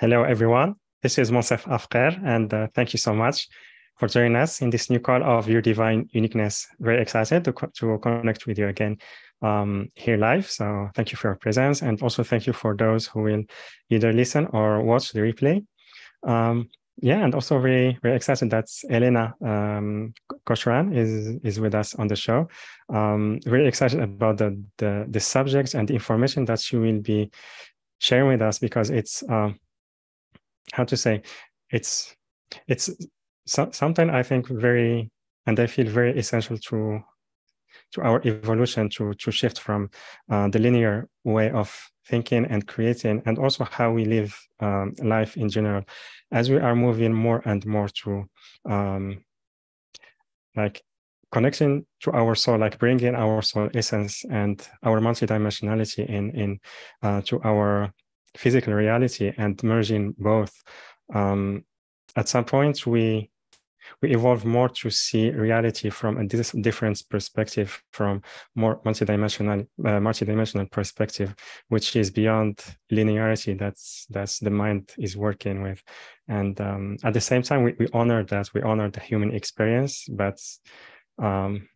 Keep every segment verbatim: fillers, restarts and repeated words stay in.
Hello, everyone. This is Moncef Afkir, and uh, thank you so much for joining us in this new call of Your Divine Uniqueness. Very excited to, co to connect with you again um, here live. So thank you for your presence, and also thank you for those who will either listen or watch the replay. Um, yeah, and also very, very excited that Elaina um, Cochrane is, is with us on the show. Um, very excited about the, the, the subjects and the information that she will be sharing with us, because it's... Um, how to say, it's it's so, something I think very, and I feel very essential to to our evolution, to to shift from uh, the linear way of thinking and creating, and also how we live um, life in general, as we are moving more and more to um, like connection to our soul, like bringing our soul essence and our multidimensionality in in uh, to our physical reality and merging both. Um, at some point, we we evolve more to see reality from a different perspective, from more multidimensional uh, multidimensional perspective, which is beyond linearity. That's that's the mind is working with, and um, at the same time, we, we honor that. We honor the human experience, but um,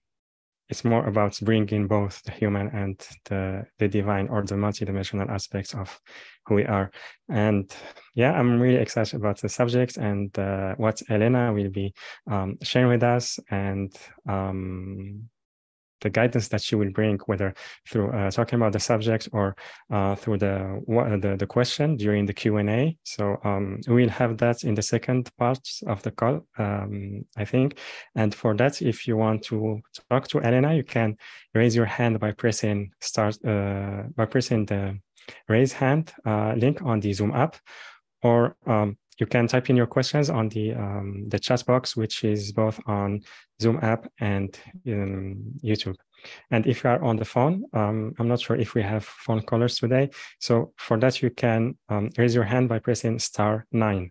it's more about bringing both the human and the, the divine, or the multidimensional aspects of who we are. And yeah, I'm really excited about the subject and uh, what Elaina will be um, sharing with us, and um, the guidance that she will bring, whether through uh, talking about the subject or uh, through the, the the question during the Q and A. So um, we'll have that in the second part of the call, um, I think. And for that, if you want to talk to Elaina, you can raise your hand by pressing start uh, by pressing the raise hand uh, link on the Zoom app, or um, you can type in your questions on the um, the chat box, which is both on Zoom app and um, YouTube. And if you are on the phone, um, I'm not sure if we have phone callers today. So for that, you can um, raise your hand by pressing star nine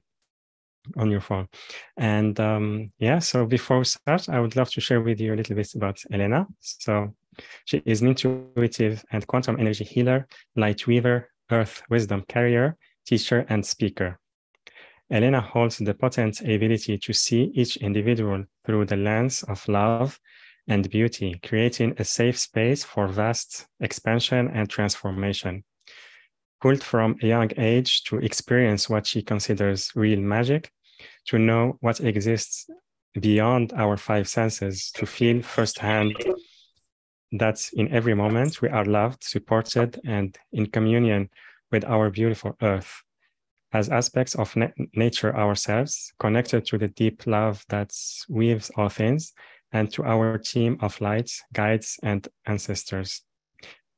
on your phone. And um, yeah, so before we start, I would love to share with you a little bit about Elaina. So she is an intuitive and quantum energy healer, light weaver, earth wisdom carrier, teacher, and speaker. Elaina holds the potent ability to see each individual through the lens of love and beauty, creating a safe space for vast expansion and transformation. Pulled from a young age to experience what she considers real magic, to know what exists beyond our five senses, to feel firsthand that in every moment we are loved, supported, and in communion with our beautiful earth. As aspects of na nature ourselves, connected to the deep love that weaves all things, and to our team of lights, guides, and ancestors.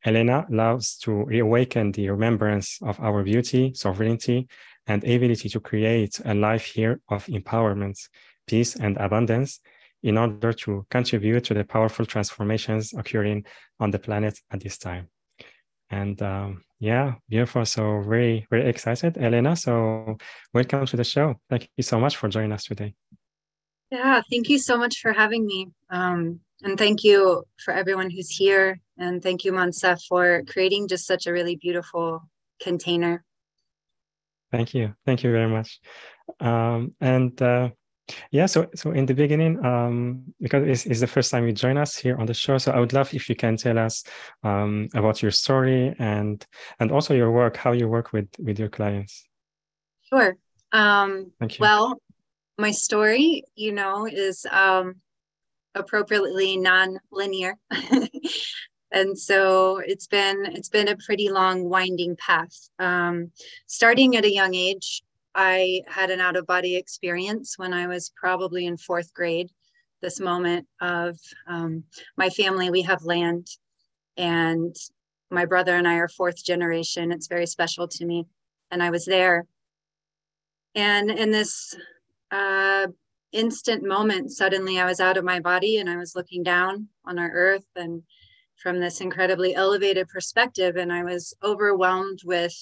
Elaina loves to reawaken the remembrance of our beauty, sovereignty, and ability to create a life here of empowerment, peace, and abundance, in order to contribute to the powerful transformations occurring on the planet at this time. And um, yeah, beautiful. So very, very excited, Elaina. So welcome to the show. Thank you so much for joining us today. Yeah, thank you so much for having me. Um, and thank you for everyone who's here. And thank you, Moncef, for creating just such a really beautiful container. Thank you. Thank you very much. Um, and uh, yeah, so so in the beginning, um, because it's, it's the first time you join us here on the show, so I would love if you can tell us um, about your story and and also your work, how you work with with your clients. Sure. Um, Thank you. Well, my story, you know, is um, appropriately non-linear, and so it's been it's been a pretty long, winding path. Um, starting at a young age, I had an out-of-body experience when I was probably in fourth grade. This moment of um, my family, we have land, and my brother and I are fourth generation. It's very special to me, and I was there. And in this uh, instant moment, suddenly I was out of my body, and I was looking down on our earth, and from this incredibly elevated perspective, and I was overwhelmed with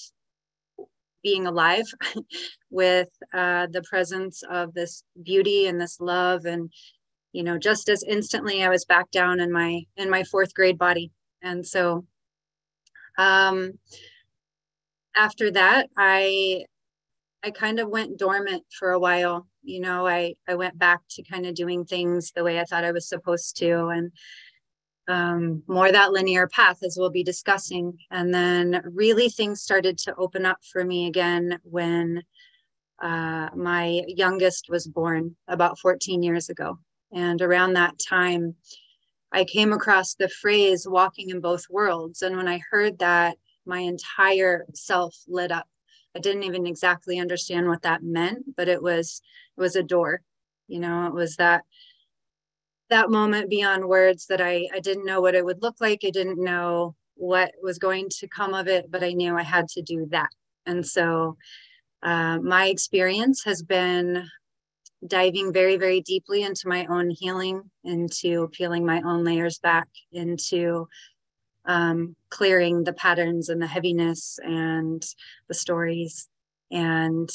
being alive, with uh, the presence of this beauty and this love. And, you know, just as instantly I was back down in my, in my fourth grade body. And so um, after that, I I kind of went dormant for a while. You know, I, I went back to kind of doing things the way I thought I was supposed to, and um, more that linear path, as we'll be discussing. And then really things started to open up for me again when uh, my youngest was born about fourteen years ago. And around that time, I came across the phrase walking in both worlds. And when I heard that, my entire self lit up. I didn't even exactly understand what that meant, but it was, it was a door, you know, it was that, that moment beyond words that I, I didn't know what it would look like. I didn't know what was going to come of it, but I knew I had to do that. And so uh, my experience has been diving very, very deeply into my own healing, into peeling my own layers back, into Um, clearing the patterns and the heaviness and the stories, and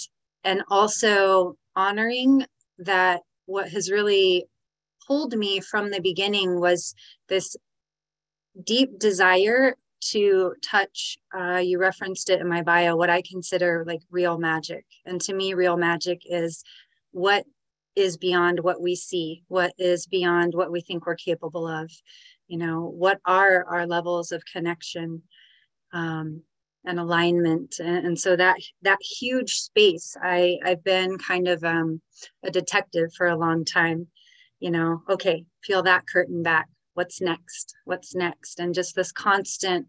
and also honoring that what has really pulled me from the beginning was this deep desire to touch, uh, you referenced it in my bio, what I consider like real magic. And to me, real magic is what is beyond what we see, what is beyond what we think we're capable of. You know, what are our levels of connection um, and alignment? And, and so that that huge space, I, I've been kind of um, a detective for a long time. You know, okay, peel that curtain back. What's next? What's next? And just this constant,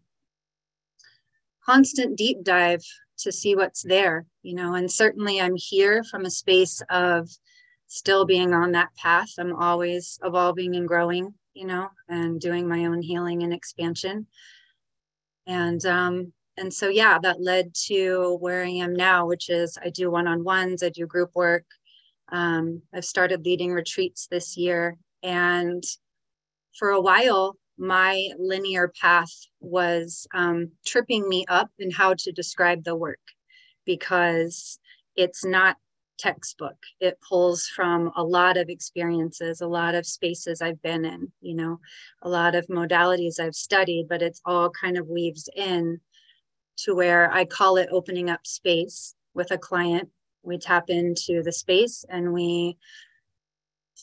constant deep dive to see what's there, you know, and certainly I'm here from a space of still being on that path. I'm always evolving and growing, you know, and doing my own healing and expansion. And, um, and so, yeah, that led to where I am now, which is I do one-on-ones, I do group work. Um, I've started leading retreats this year. And for a while, my linear path was um, tripping me up in how to describe the work, because it's not textbook. It pulls from a lot of experiences, a lot of spaces I've been in, you know, a lot of modalities I've studied, but it's all kind of weaves in to where I call it opening up space with a client. We tap into the space and we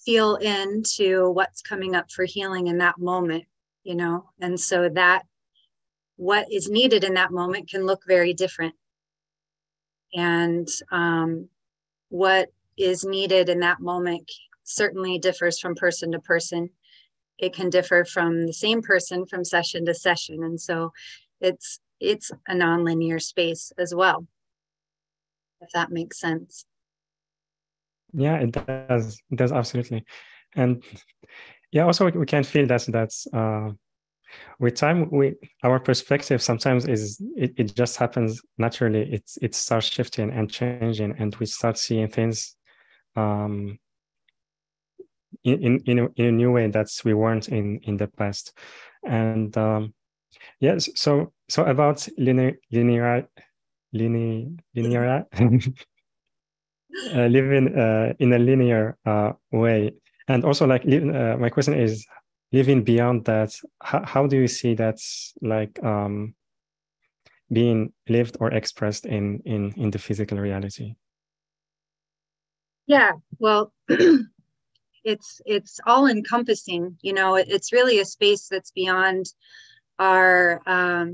feel into what's coming up for healing in that moment, you know, and so that what is needed in that moment can look very different. And, um, what is needed in that moment certainly differs from person to person. It can differ from the same person from session to session. And so it's it's a nonlinear space as well, if that makes sense. Yeah, it does. It does, absolutely. And yeah, also we can feel that that's uh with time, we our perspective sometimes is it, it just happens naturally. It's it starts shifting and changing, and we start seeing things um, in in in a, in a new way that we weren't in in the past. And um, yes, so so about linear linear linear linear uh, living uh, in a linear uh, way, and also like uh, my question is, living beyond that, how, how do you see that like um, being lived or expressed in, in, in the physical reality? Yeah, well, it's it's all encompassing, you know, it, it's really a space that's beyond our um,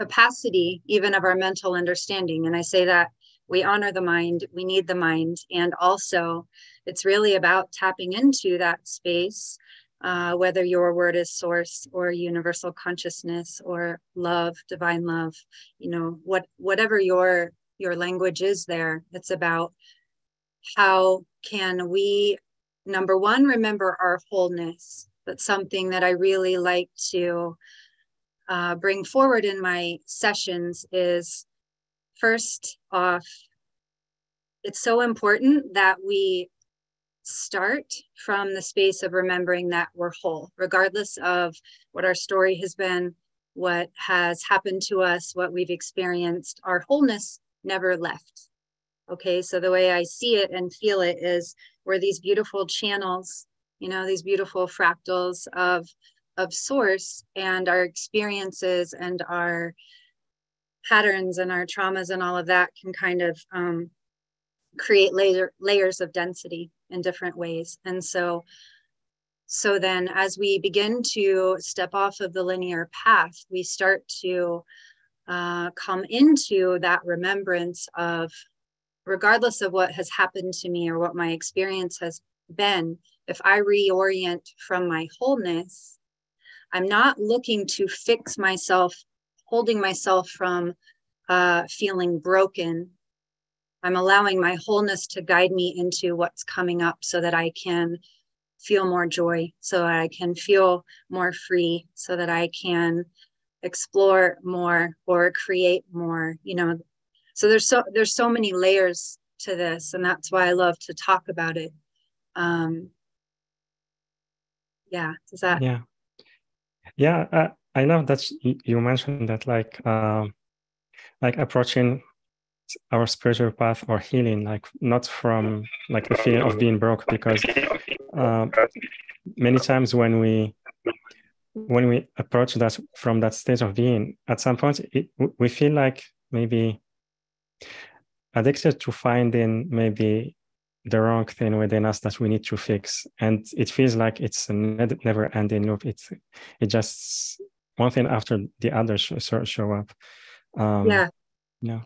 capacity, even of our mental understanding. And I say that we honor the mind, we need the mind, and also it's really about tapping into that space, uh, whether your word is source or universal consciousness or love, divine love, you know, what whatever your your language is there, it's about how can we, number one, remember our wholeness. That's something that I really like to uh, bring forward in my sessions is, first off, it's so important that we start from the space of remembering that we're whole, regardless of what our story has been, what has happened to us, what we've experienced. Our wholeness never left. Okay, so the way I see it and feel it is we're these beautiful channels, you know, these beautiful fractals of, of source, and our experiences and our patterns and our traumas and all of that can kind of um, create layer, layers of density in different ways. And so, so then as we begin to step off of the linear path, we start to uh, come into that remembrance of, regardless of what has happened to me or what my experience has been, if I reorient from my wholeness, I'm not looking to fix myself, holding myself from uh, feeling broken. I'm allowing my wholeness to guide me into what's coming up so that I can feel more joy, so I can feel more free, so that I can explore more or create more, you know. So there's so, there's so many layers to this, and that's why I love to talk about it. Um, yeah, does that? Yeah, yeah. Uh, I love that you mentioned that, like, uh, like approaching our spiritual path or healing, like not from like the fear of being broke, because uh, many times when we when we approach that from that stage of being, at some point it, we feel like maybe addicted to finding maybe the wrong thing within us that we need to fix, and it feels like it's a never-ending loop. It's it just one thing after the other show, show up. Um, yeah. Yeah.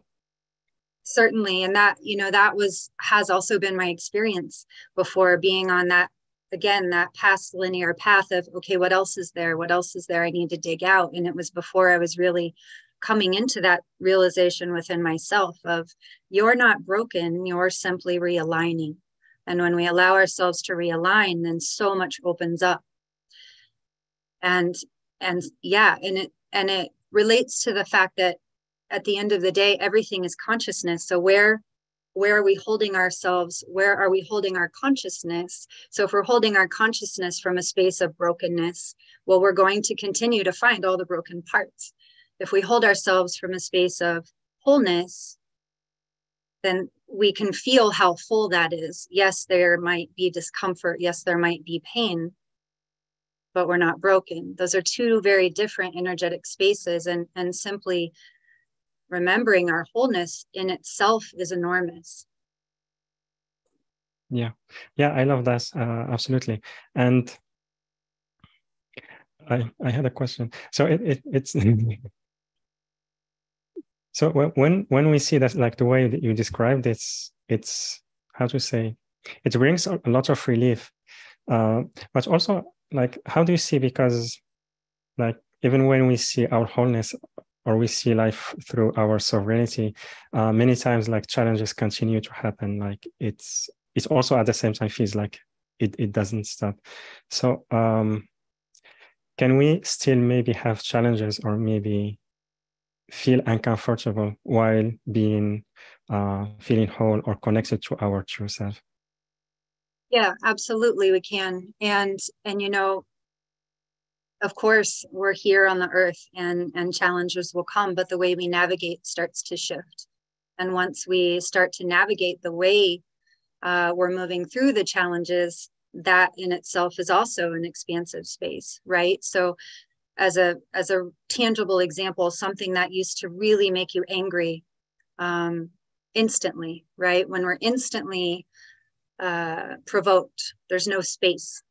Certainly. And that, you know, that was, has also been my experience before, being on that, again, that past linear path of, okay, what else is there? What else is there I need to dig out? And it was before I was really coming into that realization within myself of, you're not broken, you're simply realigning. And when we allow ourselves to realign, then so much opens up. And, and yeah, and it, and it relates to the fact that at the end of the day, everything is consciousness. So where, where are we holding ourselves? Where are we holding our consciousness? So if we're holding our consciousness from a space of brokenness, well, we're going to continue to find all the broken parts. If we hold ourselves from a space of wholeness, then we can feel how full that is. Yes, there might be discomfort. Yes, there might be pain, but we're not broken. Those are two very different energetic spaces, and, and simply remembering our wholeness in itself is enormous. Yeah, yeah, I love that, uh, absolutely. And I, I had a question. So it, it it's so when when we see that, like the way that you described it, it's how to say it brings a lot of relief, uh, but also, like, how do you see, because like even when we see our wholeness, or we see life through our sovereignty, uh, many times like challenges continue to happen. Like it's it's also at the same time feels like it, it doesn't stop. So um, can we still maybe have challenges or maybe feel uncomfortable while being uh, feeling whole or connected to our true self? Yeah, absolutely we can. And and you know, of course, we're here on the earth, and, and challenges will come, but the way we navigate starts to shift. And once we start to navigate the way uh, we're moving through the challenges, that in itself is also an expansive space, right? So as a, as a tangible example, something that used to really make you angry um, instantly, right? When we're instantly uh, provoked, there's no space.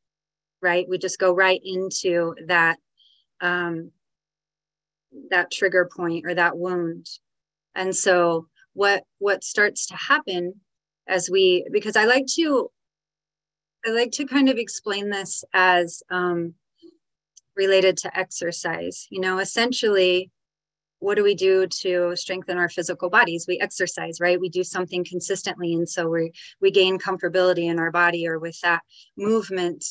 Right? We just go right into that, um, that trigger point or that wound. And so what, what starts to happen as we, because I like to, I like to kind of explain this as um, related to exercise. You know, essentially, what do we do to strengthen our physical bodies? We exercise, right? We do something consistently. And so we, we gain comfortability in our body or with that movement.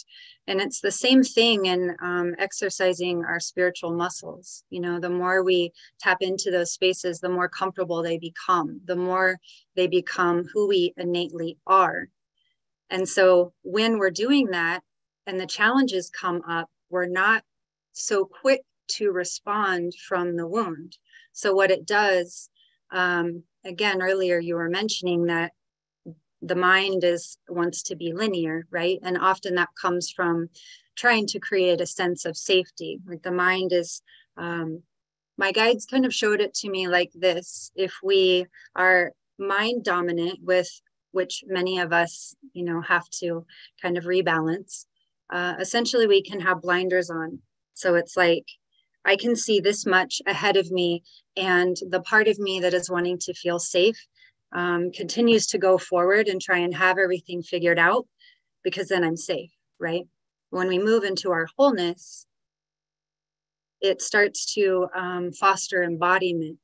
And it's the same thing in um, exercising our spiritual muscles. You know, the more we tap into those spaces, the more comfortable they become, the more they become who we innately are. And so when we're doing that and the challenges come up, we're not so quick to respond from the wound. So what it does, um, again, earlier you were mentioning that the mind is wants to be linear, right? And often that comes from trying to create a sense of safety. Like the mind is um, my guides kind of showed it to me like this. If we are mind dominant, with which many of us, you know, have to kind of rebalance, uh, essentially we can have blinders on. So it's like, I can see this much ahead of me, and the part of me that is wanting to feel safe um, continues to go forward and try and have everything figured out, because then I'm safe, right? When we move into our wholeness, it starts to um, foster embodiment.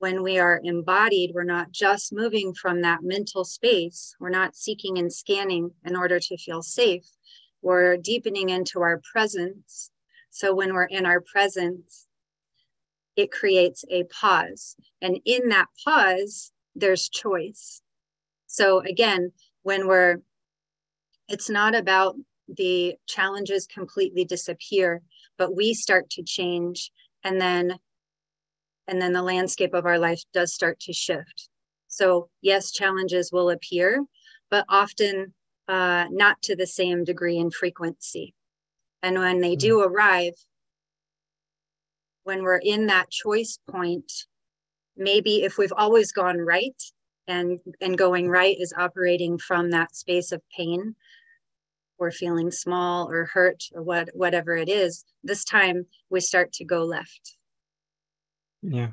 When we are embodied, we're not just moving from that mental space. We're not seeking and scanning in order to feel safe. We're deepening into our presence. So when we're in our presence, it creates a pause. And in that pause, there's choice. So again, when we're, it's not about the challenges completely disappear, but we start to change, and then and then the landscape of our life does start to shift. So yes, challenges will appear, but often uh, not to the same degree and frequency. And when they do arrive, when we're in that choice point, maybe if we've always gone right, and, and going right is operating from that space of pain, or feeling small or hurt or what, whatever it is, this time we start to go left. Yeah.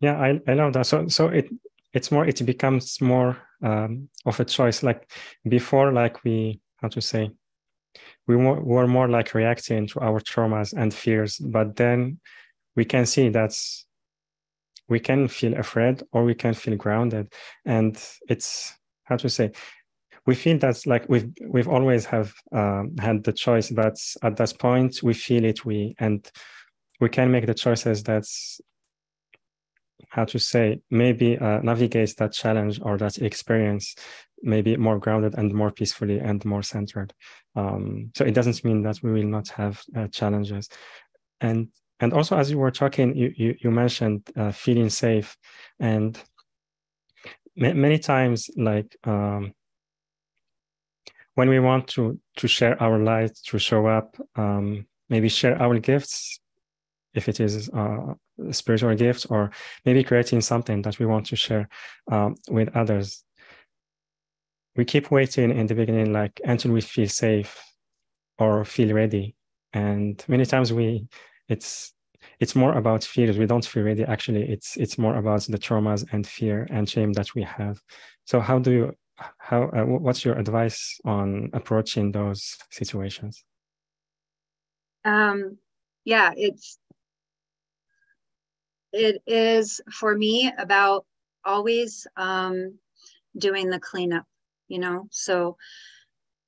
Yeah, I, I love that. So so it it's more, it becomes more um, of a choice. Like before, like we, how to say, we were, were more like reacting to our traumas and fears, but then we can see that we can feel afraid or we can feel grounded. And it's, how to say, we feel that's like we've we've always have um, had the choice, but at that point we feel it, we and we can make the choices that's, how to say, maybe uh, navigate that challenge or that experience maybe more grounded and more peacefully and more centered. Um, so it doesn't mean that we will not have uh, challenges. And and also, as you were talking, you you, you mentioned uh, feeling safe, and ma many times like. Um, When we want to to share our light, to show up, um, maybe share our gifts, if it is uh, a spiritual gift, or maybe creating something that we want to share um, with others, we keep waiting in the beginning, like until we feel safe or feel ready. And many times we, it's it's more about fears. We don't feel ready. Actually, it's it's more about the traumas and fear and shame that we have. So how do you? How? Uh, what's your advice on approaching those situations? Um, yeah, it's it is for me about always um, doing the cleanup. You know, so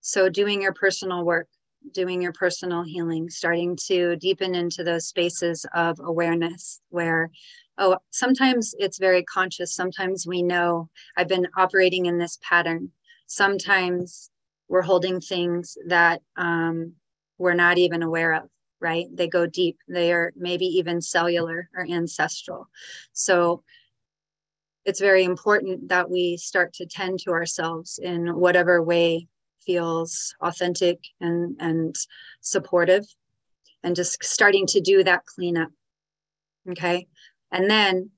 so doing your personal work, doing your personal healing, starting to deepen into those spaces of awareness where. Oh, sometimes it's very conscious. Sometimes we know I've been operating in this pattern. Sometimes we're holding things that um, we're not even aware of, right? They go deep. They are maybe even cellular or ancestral. So it's very important that we start to tend to ourselves in whatever way feels authentic and, and supportive, and just starting to do that cleanup, okay? And then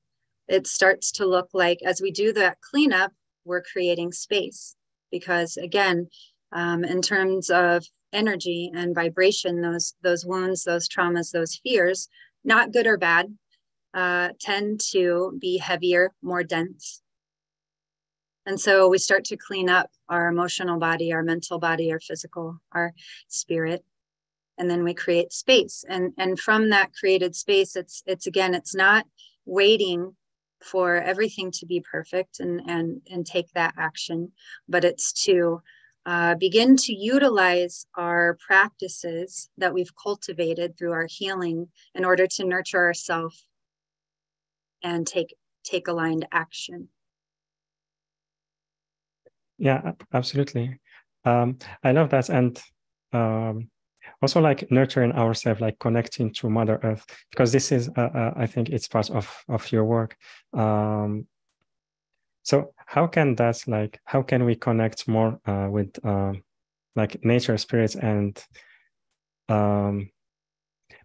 it starts to look like, as we do that cleanup, we're creating space. Because again, um, in terms of energy and vibration, those, those wounds, those traumas, those fears, not good or bad, uh, tend to be heavier, more dense. And so we start to clean up our emotional body, our mental body, our physical, our spirit. And then we create space. And, and from that created space, it's, it's again, it's not waiting for everything to be perfect and, and, and take that action, but it's to uh, begin to utilize our practices that we've cultivated through our healing in order to nurture ourselves and take, take aligned action. Yeah, absolutely. Um, I love that. And, um, also like nurturing ourselves, like connecting to Mother Earth, because this is, uh, uh, I think it's part of, of your work. Um, so how can that, like, how can we connect more uh, with uh, like nature, spirits, and um,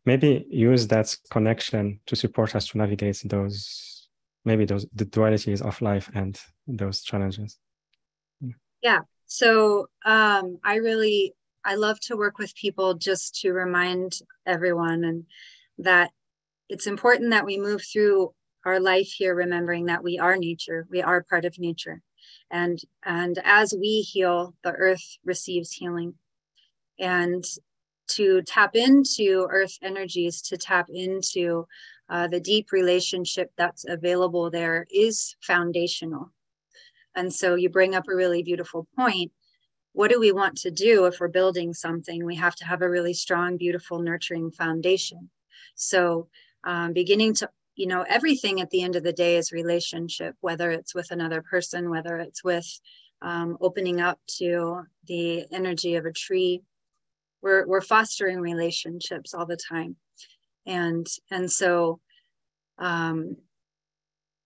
maybe use that connection to support us to navigate those, maybe those, the dualities of life and those challenges. Yeah. So um, I really, I love to work with people just to remind everyone and that it's important that we move through our life here, remembering that we are nature, we are part of nature. And, and as we heal, the earth receives healing. And to tap into earth energies, to tap into uh, the deep relationship that's available there is foundational. And so you bring up a really beautiful point. What do we want to do if we're building something? We have to have a really strong, beautiful, nurturing foundation. So um, beginning to, you know, everything at the end of the day is relationship, whether it's with another person, whether it's with um, opening up to the energy of a tree. We're, we're fostering relationships all the time. And, and so um,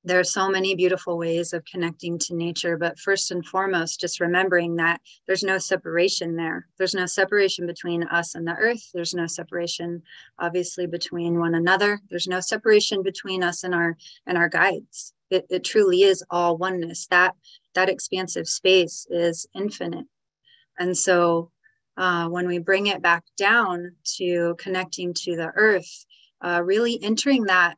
there are so many beautiful ways of connecting to nature, but first and foremost, just remembering that there's no separation there. There's no separation between us and the earth. There's no separation, obviously, between one another. There's no separation between us and our, and our guides. It, it truly is all oneness. That, that expansive space is infinite. And so uh, when we bring it back down to connecting to the earth, uh, really entering that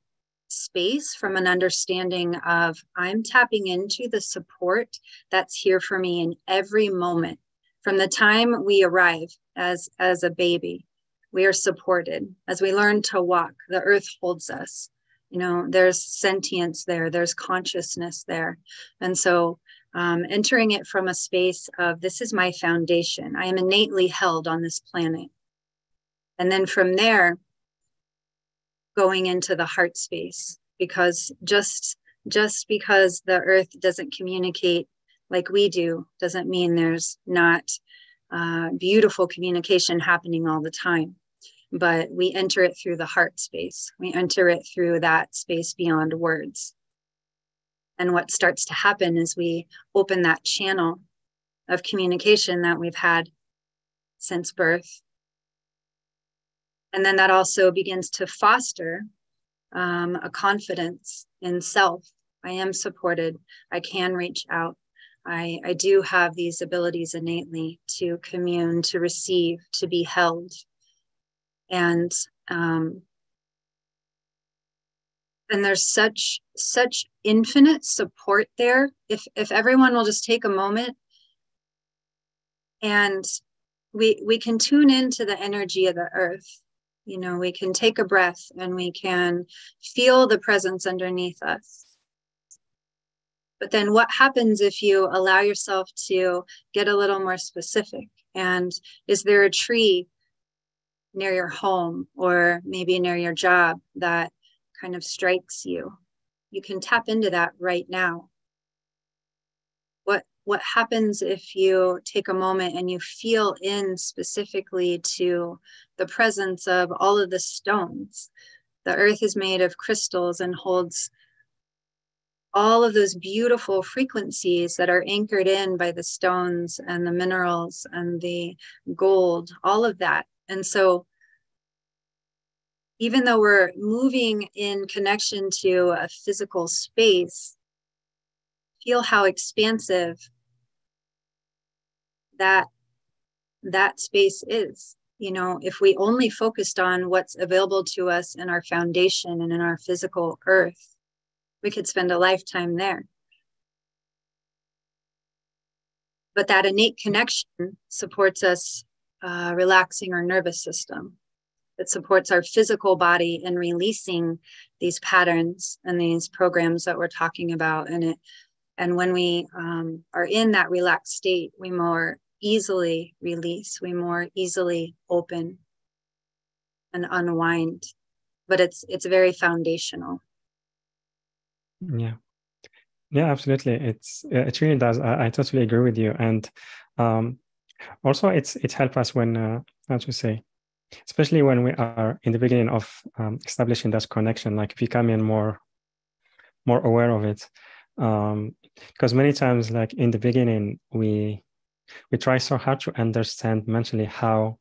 space from an understanding of I'm tapping into the support that's here for me in every moment. From the time we arrive as, as a baby, we are supported. As we learn to walk, the earth holds us. You know, there's sentience there, there's consciousness there. And so um, entering it from a space of this is my foundation. I am innately held on this planet. And then from there, going into the heart space, because just just because the earth doesn't communicate like we do doesn't mean there's not uh, beautiful communication happening all the time. But we enter it through the heart space. We enter it through that space beyond words. And what starts to happen is we open that channel of communication that we've had since birth. And then that also begins to foster um, a confidence in self. I am supported. I can reach out. I, I do have these abilities innately to commune, to receive, to be held. And, um, and there's such, such infinite support there. If, if everyone will just take a moment and we, we can tune into the energy of the earth. You know, we can take a breath and we can feel the presence underneath us. But then what happens if you allow yourself to get a little more specific? And is there a tree near your home or maybe near your job that kind of strikes you? You can tap into that right now. What, what happens if you take a moment and you feel in specifically to the presence of all of the stones? The earth is made of crystals and holds all of those beautiful frequencies that are anchored in by the stones and the minerals and the gold, all of that. And so even though we're moving in connection to a physical space, feel how expansive that, that space is. You know, if we only focused on what's available to us in our foundation and in our physical earth, we could spend a lifetime there. But that innate connection supports us uh, relaxing our nervous system. It supports our physical body in releasing these patterns and these programs that we're talking about. And, it, and when we um, are in that relaxed state, we more easily release, we more easily open and unwind. But it's it's very foundational. Yeah, yeah, absolutely. It's it really does. I, I totally agree with you. And um, also, it's it helps us when uh, how to say, especially when we are in the beginning of um, establishing that connection, like becoming more more aware of it, um, because many times, like in the beginning, we We try so hard to understand mentally how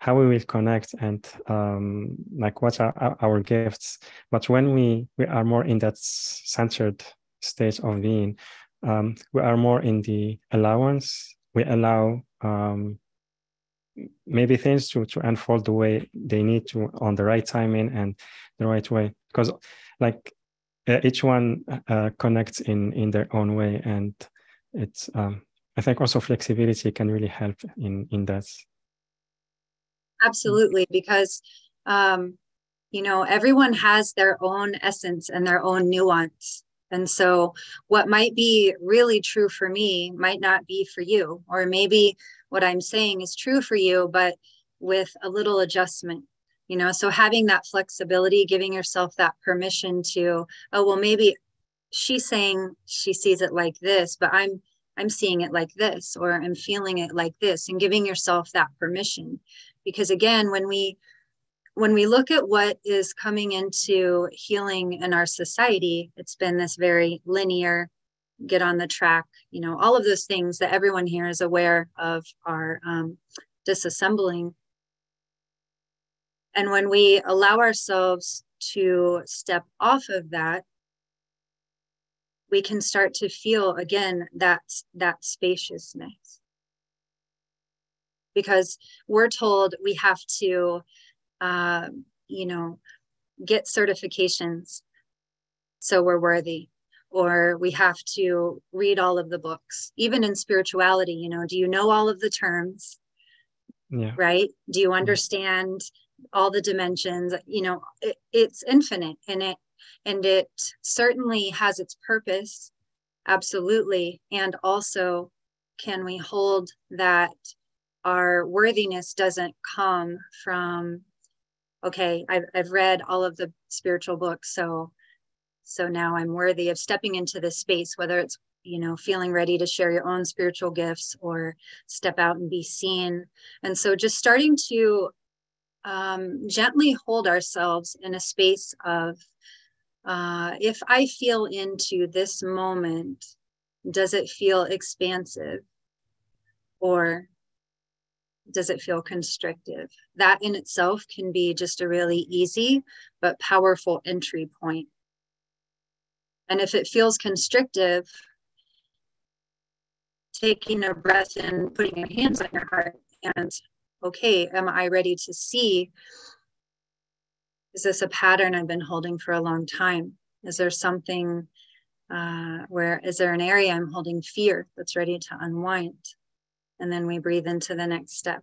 how we will connect and um, like what are our gifts. But when we, we are more in that centered state of being, um, we are more in the allowance. We allow um, maybe things to, to unfold the way they need to, on the right timing and the right way. Because like uh, each one uh, connects in, in their own way. And it's, um, I think also flexibility can really help in, in that. Absolutely, because, um, you know, everyone has their own essence and their own nuance. And so what might be really true for me might not be for you, or maybe what I'm saying is true for you, but with a little adjustment, you know, so having that flexibility, giving yourself that permission to, oh, well, maybe she's saying she sees it like this, but I'm, I'm seeing it like this, or I'm feeling it like this, and giving yourself that permission. Because again, when we when we look at what is coming into healing in our society, it's been this very linear, get on the track, you know, all of those things that everyone here is aware of are um, disassembling. And when we allow ourselves to step off of that, we can start to feel again that that spaciousness. Because we're told we have to, uh, you know, get certifications so we're worthy, or we have to read all of the books, even in spirituality. You know, do you know all of the terms? Yeah. Right? Do you understand all the dimensions? You know, it, it's infinite, and it and it certainly has its purpose, absolutely. And also, can we hold that? Our worthiness doesn't come from, okay, I've, I've read all of the spiritual books, so so now I'm worthy of stepping into this space, whether it's, you know, feeling ready to share your own spiritual gifts or step out and be seen. And so just starting to um, gently hold ourselves in a space of, uh, if I feel into this moment, does it feel expansive, or does it feel constrictive? That in itself can be just a really easy but powerful entry point. And if it feels constrictive, taking a breath and putting your hands on your heart and, okay, am I ready to see? Is this a pattern I've been holding for a long time? Is there something uh, where, is there an area I'm holding fear that's ready to unwind? And then we breathe into the next step.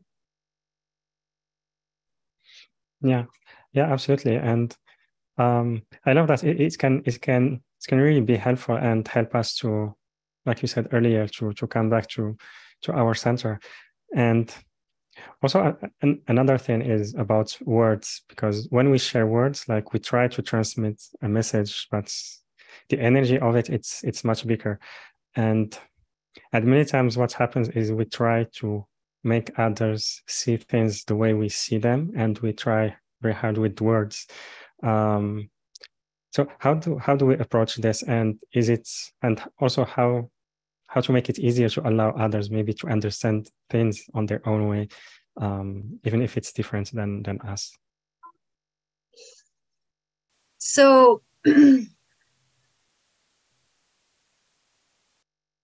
Yeah, yeah, absolutely. And um, I love that it, it can it can it can really be helpful and help us to, like you said earlier, to to come back to to our center. And also uh, an, another thing is about words, because when we share words, like we try to transmit a message, but the energy of it it's it's much bigger. And And many times what happens is we try to make others see things the way we see them, and we try very hard with words. Um, so how do how do we approach this? And is it and also how how to make it easier to allow others maybe to understand things on their own way, um, even if it's different than than us? So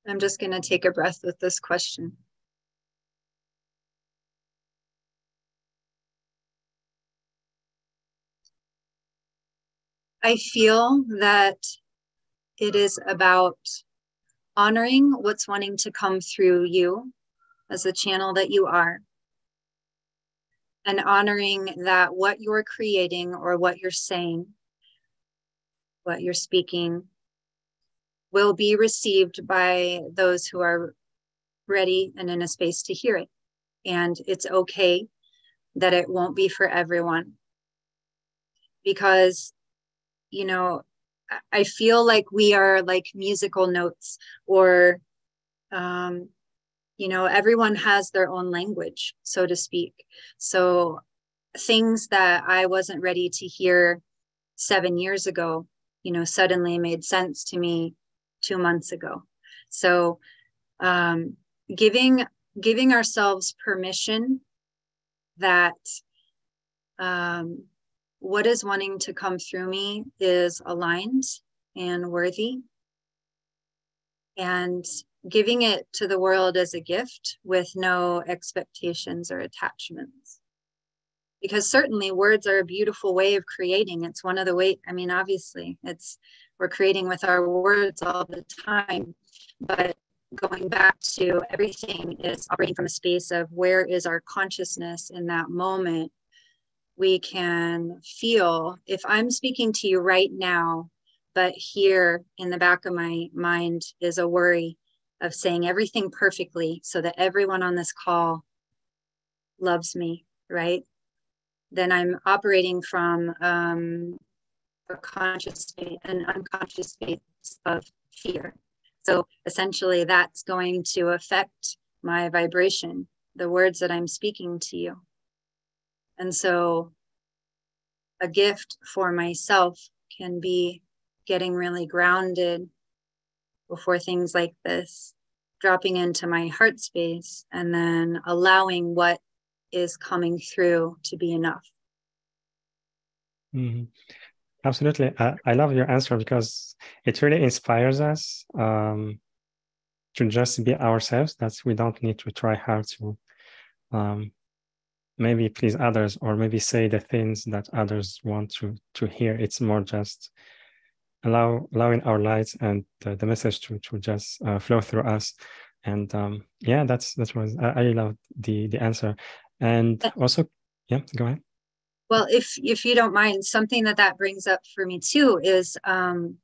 I'm just going to take a breath with this question. I feel that it is about honoring what's wanting to come through you as the channel that you are, and honoring that what you're creating or what you're saying, what you're speaking, will be received by those who are ready and in a space to hear it. And it's okay that it won't be for everyone. Because, you know, I feel like we are like musical notes, or, um, you know, everyone has their own language, so to speak. So things that I wasn't ready to hear seven years ago, you know, suddenly made sense to me two months ago. So um, giving, giving ourselves permission that um, what is wanting to come through me is aligned and worthy, and giving it to the world as a gift with no expectations or attachments. Because certainly words are a beautiful way of creating. It's one of the way, I mean, obviously it's, we're creating with our words all the time, but going back to everything is operating from a space of where is our consciousness in that moment. We can feel, if I'm speaking to you right now, but here in the back of my mind is a worry of saying everything perfectly so that everyone on this call loves me, right? Then I'm operating from um, a conscious state, an unconscious state of fear. So essentially that's going to affect my vibration, the words that I'm speaking to you. And so a gift for myself can be getting really grounded before things like this, dropping into my heart space, and then allowing what is coming through to be enough. Mm-hmm. Absolutely. I, I love your answer because it really inspires us um, to just be ourselves. That's, we don't need to try hard to um, maybe please others or maybe say the things that others want to, to hear. It's more just allow, allowing our light and the, the message to, to just uh, flow through us. And um, yeah, that's, that was, I, I love the, the answer. And also, yeah, go ahead. Well, if if you don't mind, something that that brings up for me too is um,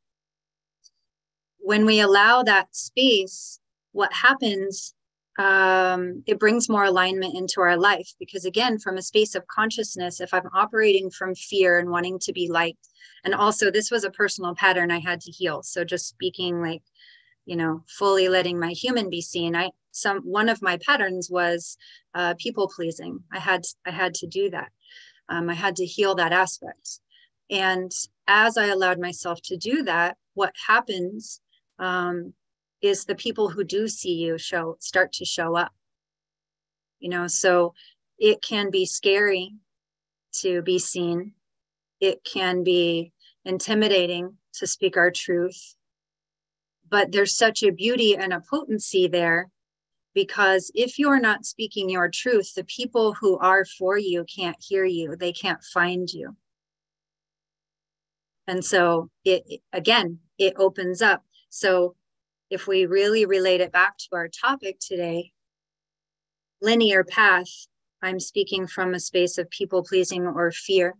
when we allow that space, what happens, um, it brings more alignment into our life. Because again, from a space of consciousness, if I'm operating from fear and wanting to be liked, and also this was a personal pattern I had to heal. So just speaking like, you know, fully letting my human be seen. I some one of my patterns was uh, people pleasing. I had I had to do that. Um, I had to heal that aspect. And as I allowed myself to do that, what happens um, is the people who do see you show start to show up. You know, so it can be scary to be seen. It can be intimidating to speak our truth. But there's such a beauty and a potency there. Because if you're not speaking your truth, the people who are for you can't hear you. They can't find you. And so it, again, it opens up. So if we really relate it back to our topic today, linear path, I'm speaking from a space of people pleasing or fear.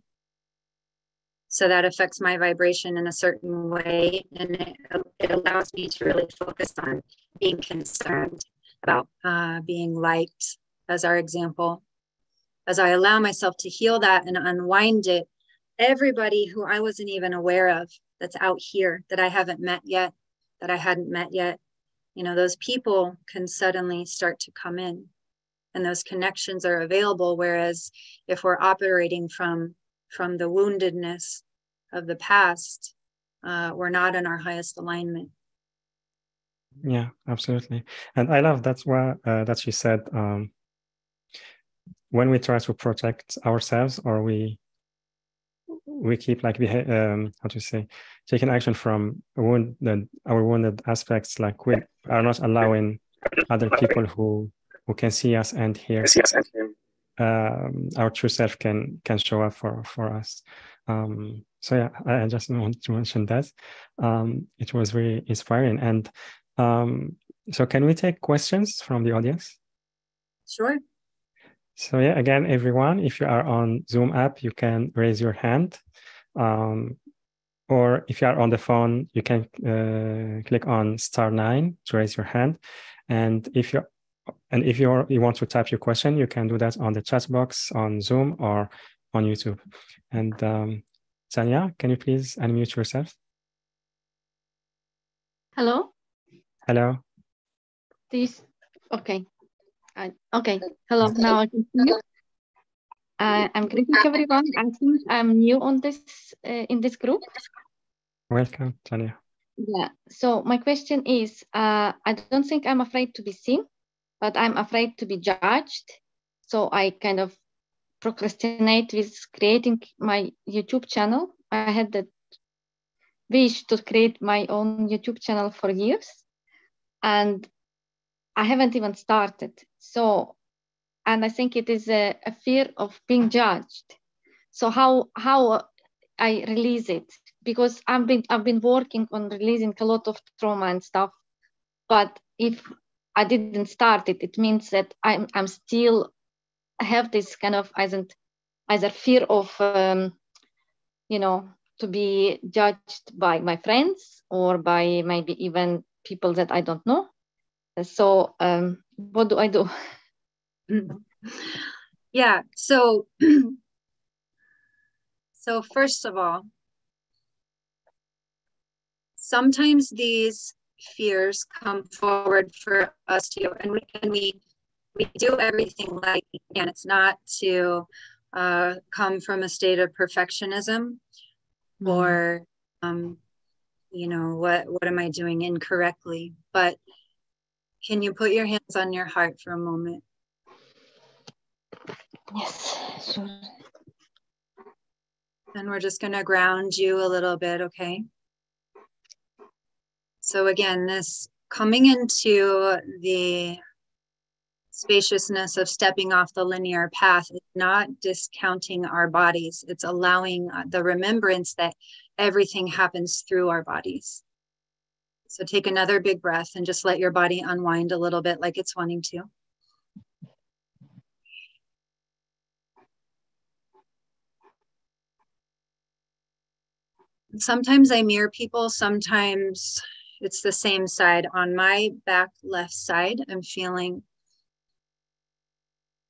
So that affects my vibration in a certain way. And it, it allows me to really focus on being concerned about uh, being liked, as our example. As I allow myself to heal that and unwind it, everybody who I wasn't even aware of that's out here, that I haven't met yet, that I hadn't met yet, you know, those people can suddenly start to come in, and those connections are available. Whereas if we're operating from, from the woundedness of the past, uh, we're not in our highest alignment. Yeah, absolutely. And I love that's why uh, that you said um, when we try to protect ourselves, or we we keep like um, how to say taking action from wounded, our wounded aspects, like we are not allowing other people who who can see us and hear um, our true self can can show up for for us. Um, so yeah, I, I just wanted to mention that um, it was really inspiring. And Um, so can we take questions from the audience? Sure. So yeah, again, everyone, if you are on Zoom app, you can raise your hand. Um, or if you are on the phone, you can uh, click on star nine to raise your hand. And if you and if you you want to type your question, you can do that on the chat box on Zoom or on YouTube. And um, Sanya, can you please unmute yourself? Hello. Hello. This okay. I, okay. Hello. Now I can see you. Uh, I'm greeting everyone. I think I'm new on this uh, in this group. Welcome, Tanya. Yeah. So my question is, uh, I don't think I'm afraid to be seen, but I'm afraid to be judged. So I kind of procrastinate with creating my YouTube channel. I had that wish to create my own YouTube channel for years, and I haven't even started. So, and I think it is a, a fear of being judged. So how how I release it, because I've been I've been working on releasing a lot of trauma and stuff, but if I didn't start it, it means that I'm I'm still have this kind of isn't either fear of um, you know, to be judged by my friends or by maybe even people that I don't know. So um, what do I do? Yeah, so, so first of all, sometimes these fears come forward for us to, and we, and we, we do everything like we can. It's not to uh, come from a state of perfectionism or, um, you know, what, what am I doing incorrectly? But can you put your hands on your heart for a moment? Yes, sure. And we're just going to ground you a little bit, okay? So again, this coming into the spaciousness of stepping off the linear path is not discounting our bodies. It's allowing the remembrance that everything happens through our bodies. So take another big breath and just let your body unwind a little bit like it's wanting to. Sometimes I mirror people, sometimes it's the same side. On my back left side, I'm feeling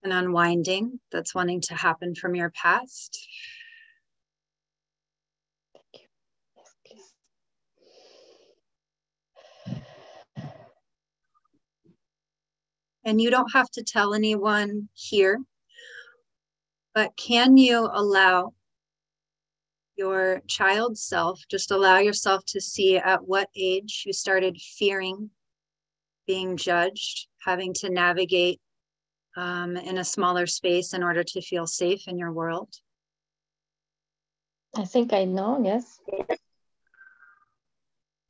an unwinding that's wanting to happen from your past. And you don't have to tell anyone here, but can you allow your child self, just allow yourself to see at what age you started fearing being judged, having to navigate um, in a smaller space in order to feel safe in your world? I think I know, yes.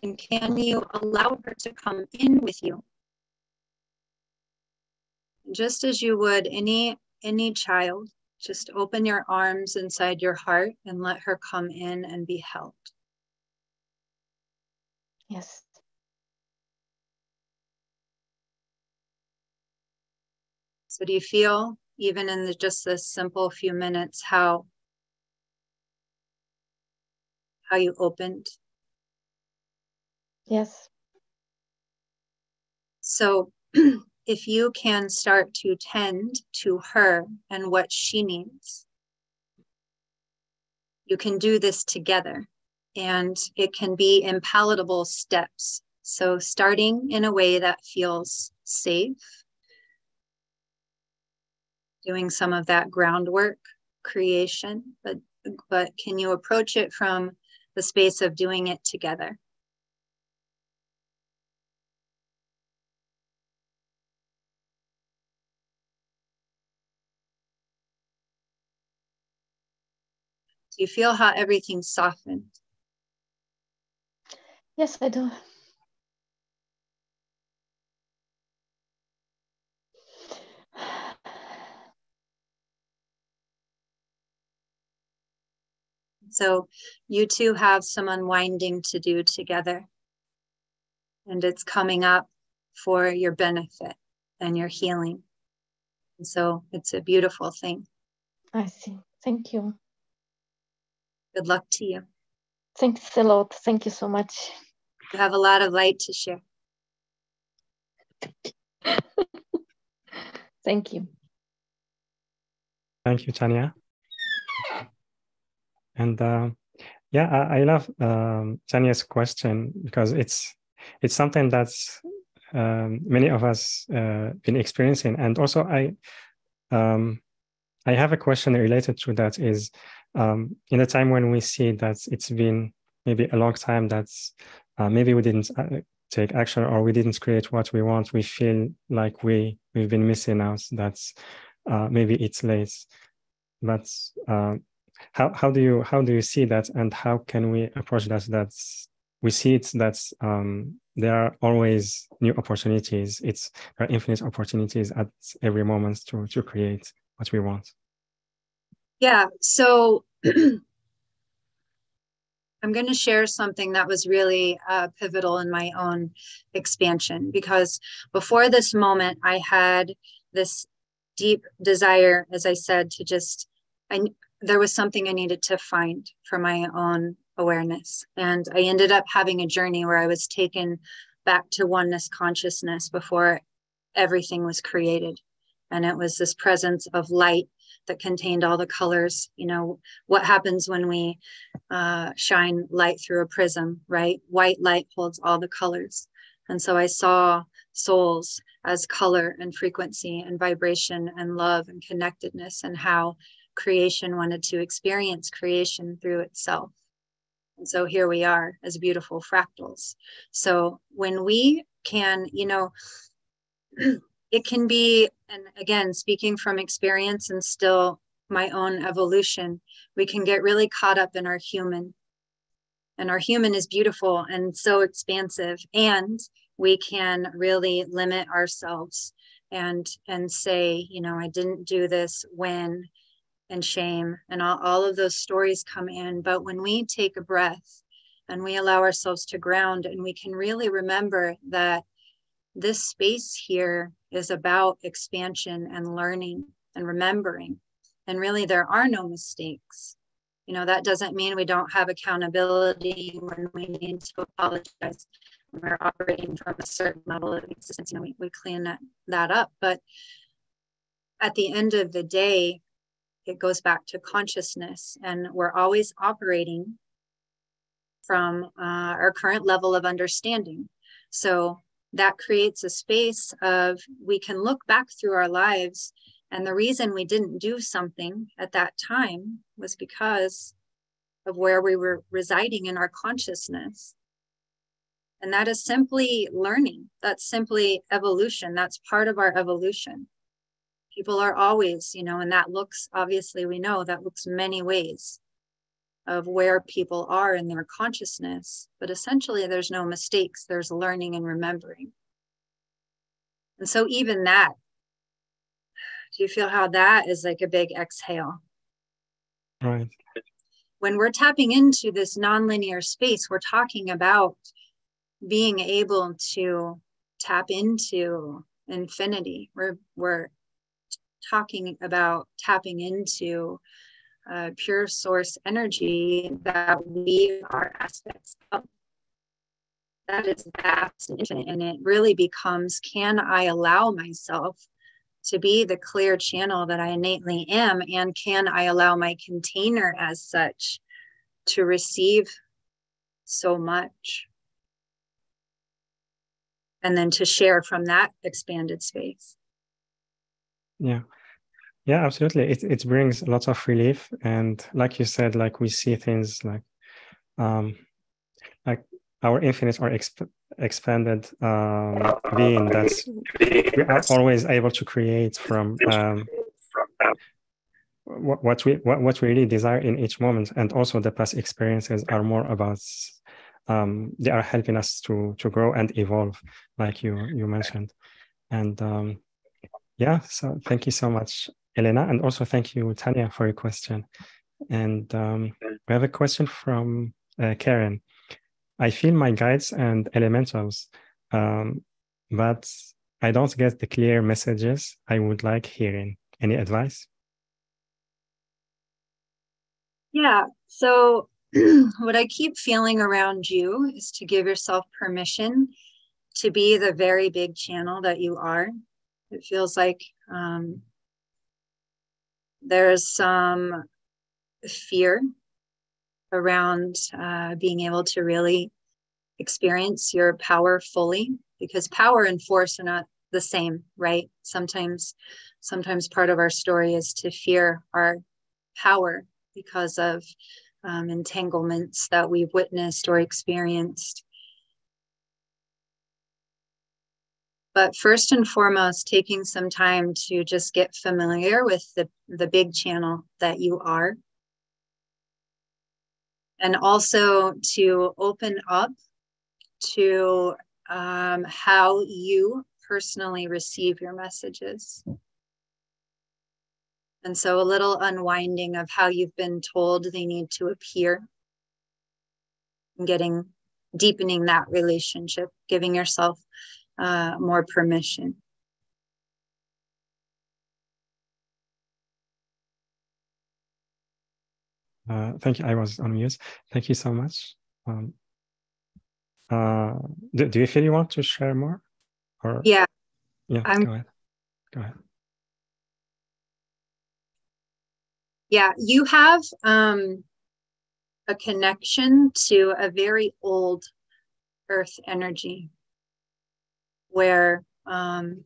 And can you allow her to come in with you? Just as you would any any child, just open your arms inside your heart and let her come in and be held. Yes. So do you feel, even in the, just this simple few minutes, how how you opened? Yes. So if you can start to tend to her and what she needs, you can do this together, and it can be impalatable steps. So starting in a way that feels safe, doing some of that groundwork creation, but, but can you approach it from the space of doing it together? You feel how everything softened? Yes, I do. So you two have some unwinding to do together, and it's coming up for your benefit and your healing. And so it's a beautiful thing. I see. Thank you. Good luck to you. Thanks a lot. Thank you so much. You have a lot of light to share. Thank you. Thank you, Tanya. And uh, yeah, I, I love um, Tanya's question, because it's it's something that's um, many of us uh, been experiencing. And also, I um, I have a question related to that is, Um, in a time when we see that it's been maybe a long time that uh, maybe we didn't uh, take action, or we didn't create what we want, we feel like we, we've been missing out, that uh, maybe it's late. that's uh, how how do you how do you see that, and how can we approach that? That's we see it that um, there are always new opportunities. It's there are infinite opportunities at every moment to to create what we want. Yeah. So I'm going to share something that was really uh, pivotal in my own expansion, because before this moment, I had this deep desire, as I said, to just, I, there was something I needed to find for my own awareness. And I ended up having a journey where I was taken back to oneness consciousness before everything was created. And it was this presence of light that contained all the colors. You know, what happens when we uh, shine light through a prism, right? White light holds all the colors. And so I saw souls as color and frequency and vibration and love and connectedness, and how creation wanted to experience creation through itself. And so here we are as beautiful fractals. So when we can, you know, it can be, and again, speaking from experience and still my own evolution, we can get really caught up in our human. And our human is beautiful and so expansive. And we can really limit ourselves and, and say, you know, I didn't do this when, and shame, and all, all of those stories come in. But when we take a breath and we allow ourselves to ground, and we can really remember that this space here is about expansion and learning and remembering. And really, there are no mistakes. You know, that doesn't mean we don't have accountability when we need to apologize. When we're operating from a certain level of existence, you know, we, we clean that, that up. But at the end of the day, it goes back to consciousness, and we're always operating from uh, our current level of understanding. So that creates a space of, we can look back through our lives, and the reason we didn't do something at that time was because of where we were residing in our consciousness. And that is simply learning. That's simply evolution. That's part of our evolution. People are always, you know, and that looks, obviously we know that looks many ways of where people are in their consciousness, but essentially there's no mistakes, there's learning and remembering. And so even that, do you feel how that is like a big exhale? Right. When we're tapping into this nonlinear space, we're talking about being able to tap into infinity. We're, we're talking about tapping into Uh, pure source energy that we are aspects of. That is vast and infinite, and it really becomes, can I allow myself to be the clear channel that I innately am, and can I allow my container as such to receive so much, and then to share from that expanded space? Yeah. Yeah, absolutely. It it brings lots of relief, and like you said, like we see things like, um, like our infinite or exp expanded um, being. That's we are always able to create from um, what, what we what, what we really desire in each moment, and also the past experiences are more about um, they are helping us to to grow and evolve, like you you mentioned, and um, yeah. So thank you so much, Elaina, and also thank you, Tanya, for your question. And um, we have a question from uh, Karen. I feel my guides and elementals, um, but I don't get the clear messages I would like hearing. Any advice? Yeah, so what I keep feeling around you is to give yourself permission to be the very big channel that you are. It feels like um, there's some fear around uh, being able to really experience your power fully, because power and force are not the same, right? Sometimes, sometimes part of our story is to fear our power because of um, entanglements that we've witnessed or experienced. But first and foremost, taking some time to just get familiar with the, the big channel that you are. And also to open up to um, how you personally receive your messages. And so a little unwinding of how you've been told they need to appear, and getting, deepening that relationship, giving yourself uh, more permission. Uh, thank you. I was on mute. Thank you so much. Um, uh, do, do you feel you want to share more? Or yeah, yeah. I'm... Go ahead. Go ahead. Yeah, you have um, a connection to a very old earth energy, where um,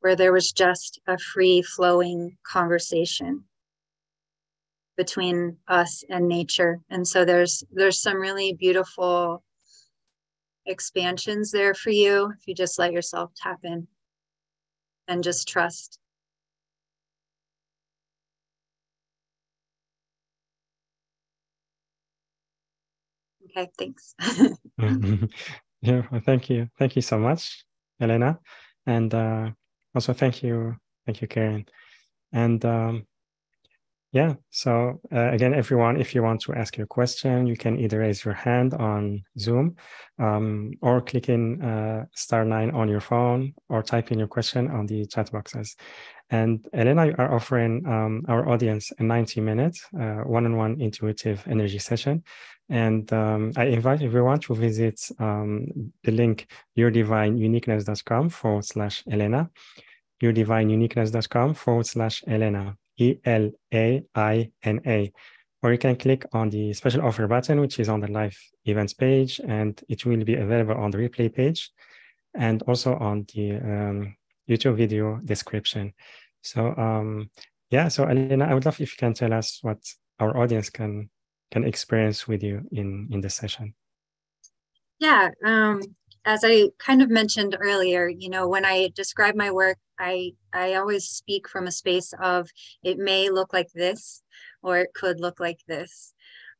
where there was just a free flowing conversation between us and nature. And so there's there's some really beautiful expansions there for you if you just let yourself tap in and just trust. Okay, thanks. Yeah, well, thank you. Thank you so much, Elaina. And uh, also thank you. Thank you, Karen. And um, yeah, so uh, again, everyone, if you want to ask your question, you can either raise your hand on Zoom um, or click in uh, star nine on your phone or type in your question on the chat boxes. And Elaina, you are offering um, our audience a ninety minute uh, one-on-one intuitive energy session. And um, I invite everyone to visit um, the link yourdivineuniqueness.com forward slash Elaina, yourdivineuniqueness.com forward slash Elaina, E L A I N A. Or you can click on the special offer button, which is on the live events page, and it will be available on the replay page and also on the um, YouTube video description. So um, yeah, so Elaina, I would love if you can tell us what our audience can can experience with you in, in the session. Yeah, um, as I kind of mentioned earlier, you know, when I describe my work, I, I always speak from a space of it may look like this, or it could look like this,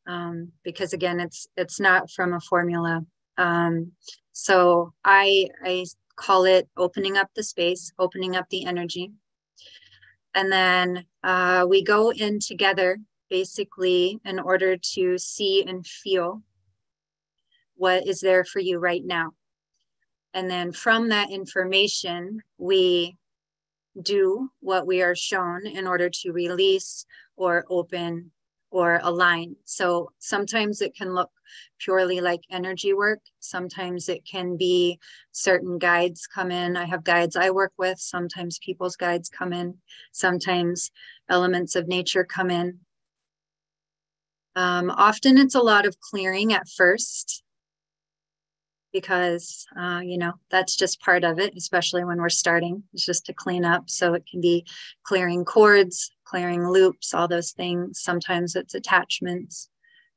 um, because again, it's it's not from a formula. Um, so I, I call it opening up the space, opening up the energy. And then uh, we go in together basically in order to see and feel what is there for you right now. And then from that information, we do what we are shown in order to release or open or align. So sometimes it can look purely like energy work. Sometimes it can be certain guides come in. I have guides I work with. Sometimes people's guides come in. Sometimes elements of nature come in. Um, often it's a lot of clearing at first because, uh, you know, that's just part of it, especially when we're starting. It's just to clean up. So it can be clearing cords, clearing loops, all those things. Sometimes it's attachments.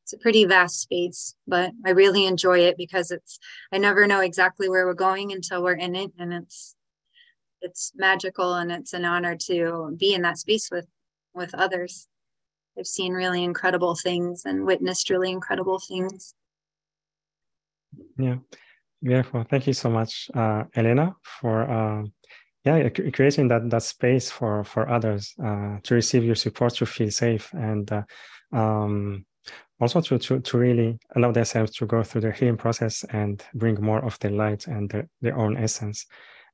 It's a pretty vast space, but I really enjoy it because it's, I never know exactly where we're going until we're in it. And it's, it's magical, and it's an honor to be in that space with, with others. I've seen really incredible things and witnessed really incredible things. Yeah, beautiful. Thank you so much, uh, Elaina, for uh, yeah creating that that space for for others uh, to receive your support, to feel safe, and uh, um, also to, to to really allow themselves to go through their healing process and bring more of their light and their, their own essence.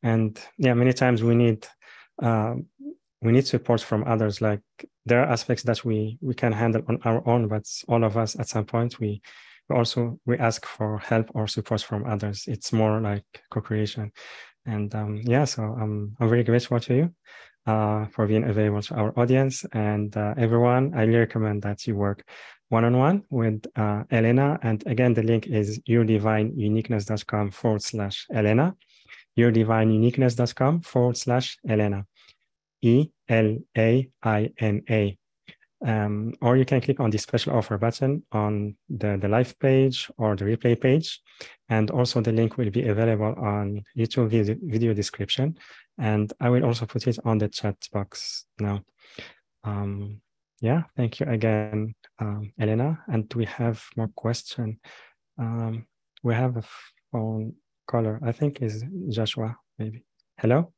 And yeah, many times we need. Uh, We need support from others. Like there are aspects that we we can handle on our own, but all of us at some point we, we also we ask for help or support from others. It's more like co-creation, and um, yeah. So um, I'm very grateful to you uh, for being available to our audience and uh, everyone. I really recommend that you work one-on-one with uh, Elaina. And again, the link is yourdivineuniqueness.com forward slash Elaina, yourdivineuniqueness.com forward slash Elaina. E L A I N A. Um, or you can click on the special offer button on the, the live page or the replay page And also the link will be available on YouTube video, video description. And I will also put it on the chat box now. Um, yeah, thank you again, um, Elaina. And we have more question. Um, we have a phone caller, I think is Joshua, maybe. Hello?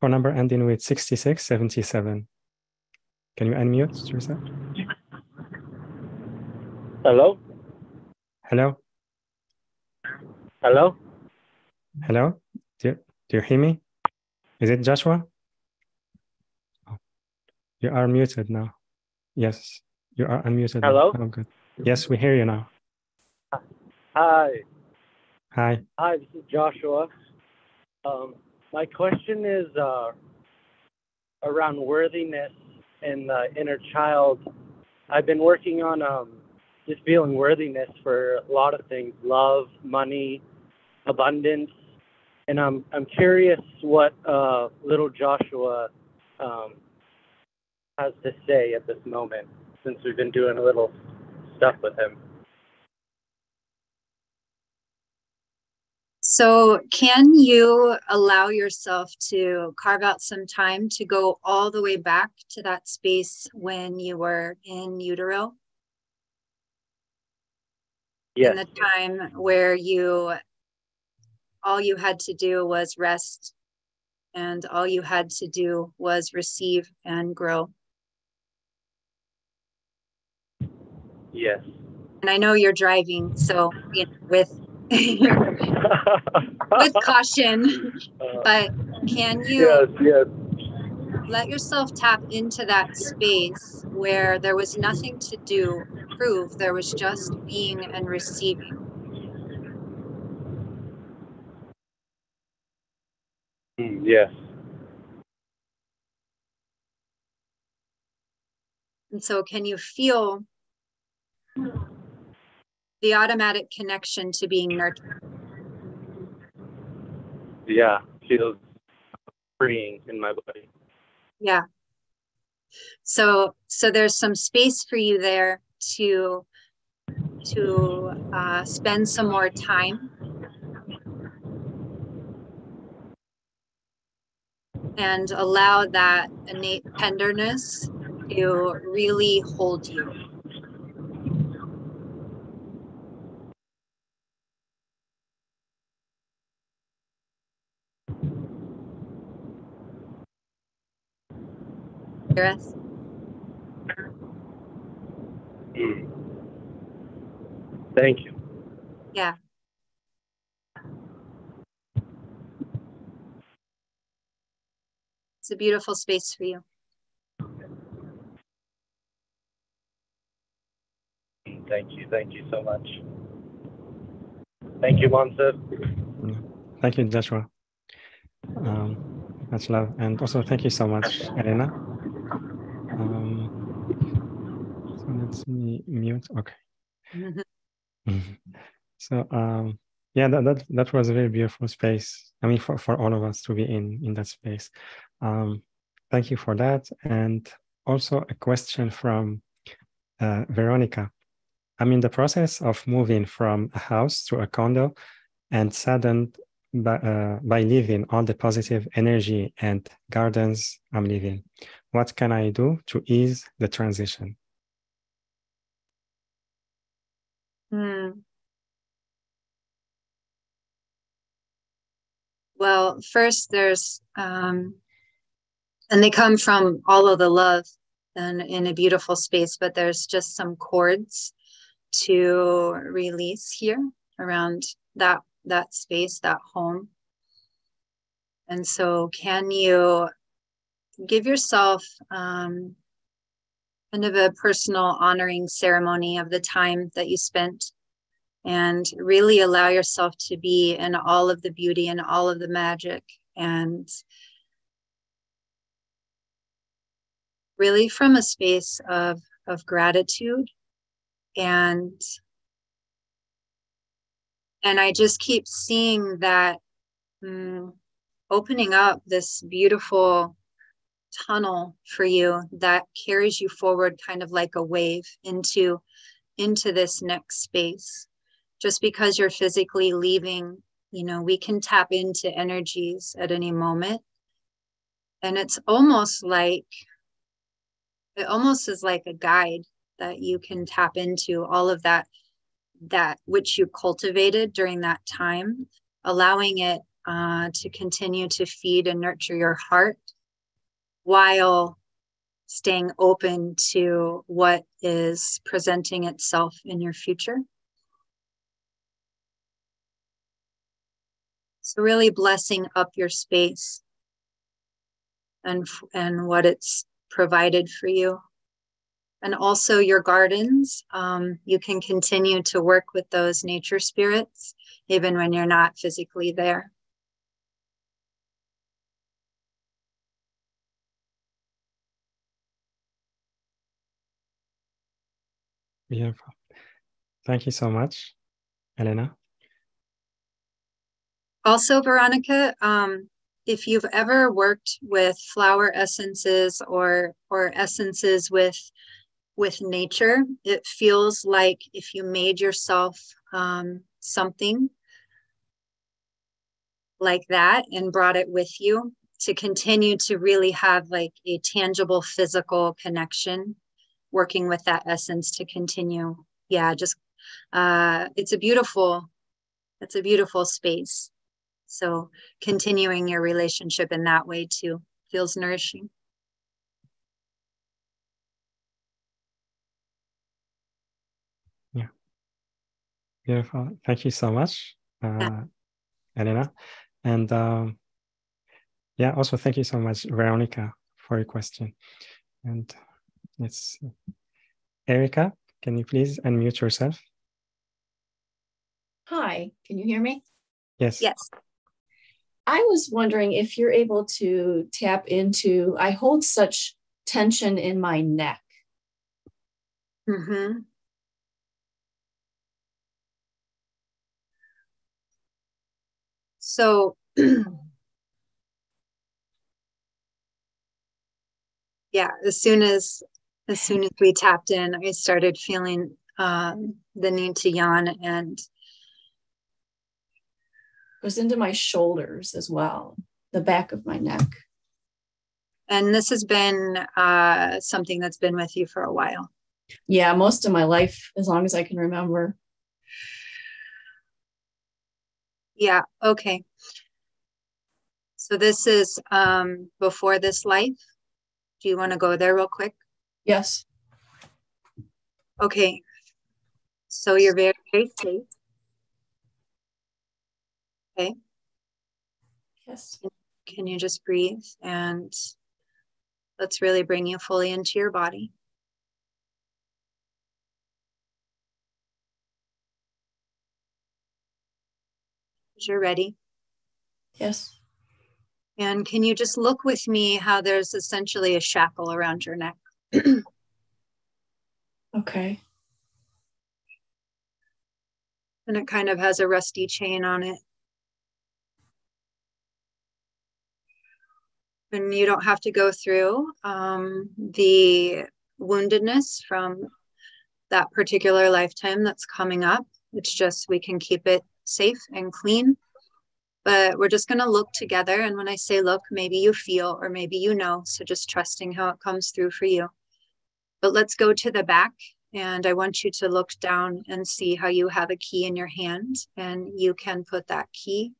Phone number ending with sixty-six seventy-seven. Can you unmute yourself? Hello? Hello? Hello? Hello? Do you, do you hear me? Is it Joshua? Oh, you are muted now. Yes, you are unmuted. Hello? Now. Oh, good. Yes, we hear you now. Hi. Hi. Hi, this is Joshua. Um, my question is uh, around worthiness and the inner child. I've been working on um, just feeling worthiness for a lot of things, love, money, abundance. And I'm, I'm curious what uh, little Joshua um, has to say at this moment, since we've been doing a little stuff with him. So can you allow yourself to carve out some time to go all the way back to that space when you were in utero? Yes. In the time where you, all you had to do was rest, and all you had to do was receive and grow. Yes. And I know you're driving, so you know, with with caution, but can you yes, yes. let yourself tap into that space where there was nothing to do, prove, there was just being and receiving. Mm, yes. And so can you feel the automatic connection to being nurtured? Yeah, feels freeing in my body. Yeah. So, so there's some space for you there to to uh, spend some more time, and allow that innate tenderness to really hold you. Hear us? Mm. Thank you. Yeah. It's a beautiful space for you. Thank you. Thank you so much. Thank you, Moncef. Thank you, Joshua. Um, much love. And also, thank you so much, Elaina. Um, so let's mute. Okay. Mm-hmm. So um, yeah, that, that that was a very beautiful space. I mean, for, for all of us to be in in that space. Um, thank you for that. And also a question from uh, Veronica. I'm in the process of moving from a house to a condo, and saddened by, uh, by leaving all the positive energy and gardens I'm leaving. What can I do to ease the transition? Mm. Well, first there's, um, and they come from all of the love and in a beautiful space, but there's just some cords to release here around that, that space, that home. And so can you give yourself um, kind of a personal honoring ceremony of the time that you spent, and really allow yourself to be in all of the beauty and all of the magic, and really from a space of, of gratitude. And, and I just keep seeing that um, opening up this beautiful tunnel for you that carries you forward, kind of like a wave into into this next space, just because you're physically leaving, you know, we can tap into energies at any moment. And it's almost like, it almost is like a guide that you can tap into all of that, that which you cultivated during that time, allowing it uh, to continue to feed and nurture your heart while staying open to what is presenting itself in your future. So really blessing up your space and, and what it's provided for you. And also your gardens, um, you can continue to work with those nature spirits, even when you're not physically there. Beautiful. Thank you so much, Elaina. Also, Veronica, um, if you've ever worked with flower essences or, or essences with with nature, it feels like if you made yourself um, something like that and brought it with you to continue to really have like a tangible physical connection, working with that essence to continue. Yeah, just, uh, it's a beautiful, it's a beautiful space. So continuing your relationship in that way too feels nourishing. Beautiful. Thank you so much, uh, Elaina. And um, yeah, also thank you so much, Veronica, for your question. And it's Erica, can you please unmute yourself? Hi, can you hear me? Yes. Yes. I was wondering if you're able to tap into, I hold such tension in my neck. Mm-hmm. So, yeah, as soon as, as soon as we tapped in, I started feeling um, the need to yawn, and it goes into my shoulders as well, the back of my neck. And this has been uh, something that's been with you for a while. Yeah, most of my life, as long as I can remember. Yeah, okay. So this is um, before this life. Do you want to go there real quick? Yes. Okay. So you're very, very safe. Okay. Yes. Can you just breathe? And let's really bring you fully into your body. You're ready. Yes. And can you just look with me how there's essentially a shackle around your neck? Okay. And it kind of has a rusty chain on it. And you don't have to go through um, the woundedness from that particular lifetime that's coming up. It's just we can keep it safe and clean, but we're just going to look together. And when I say look, maybe you feel or maybe you know, so just trusting how it comes through for you. But let's go to the back, and I want you to look down and see how you have a key in your hand, and you can put that key